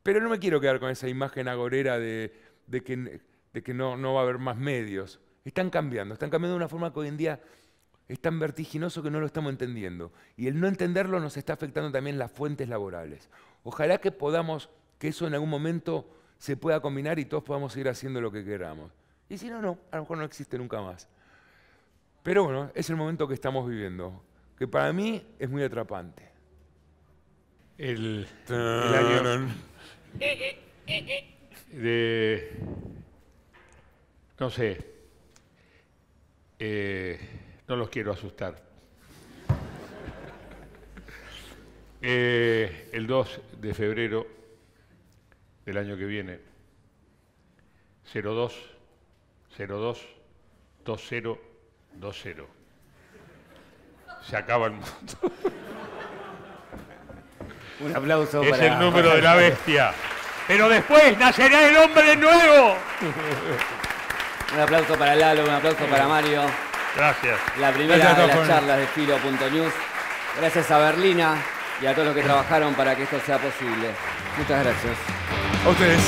Pero no me quiero quedar con esa imagen agorera de que no va a haber más medios. Están cambiando de una forma que hoy en día... Es tan vertiginoso que no lo estamos entendiendo. Y el no entenderlo nos está afectando también las fuentes laborales. Ojalá que podamos, que eso en algún momento se pueda combinar y todos podamos ir haciendo lo que queramos. Y si no, no, a lo mejor no existe nunca más. Pero bueno, es el momento que estamos viviendo, que para mí es muy atrapante. El año... No sé... No los quiero asustar. El 2 de febrero del año que viene, 02-02-2020. Se acaba el mundo. Un aplauso para... Es el número de la bestia. Pero después nacerá el hombre nuevo. Un aplauso para Lalo, un aplauso para Mario. Gracias. La primera de las charlas de Filo.News. Gracias a Berlina y a todos los que trabajaron para que esto sea posible. Muchas gracias. A ustedes.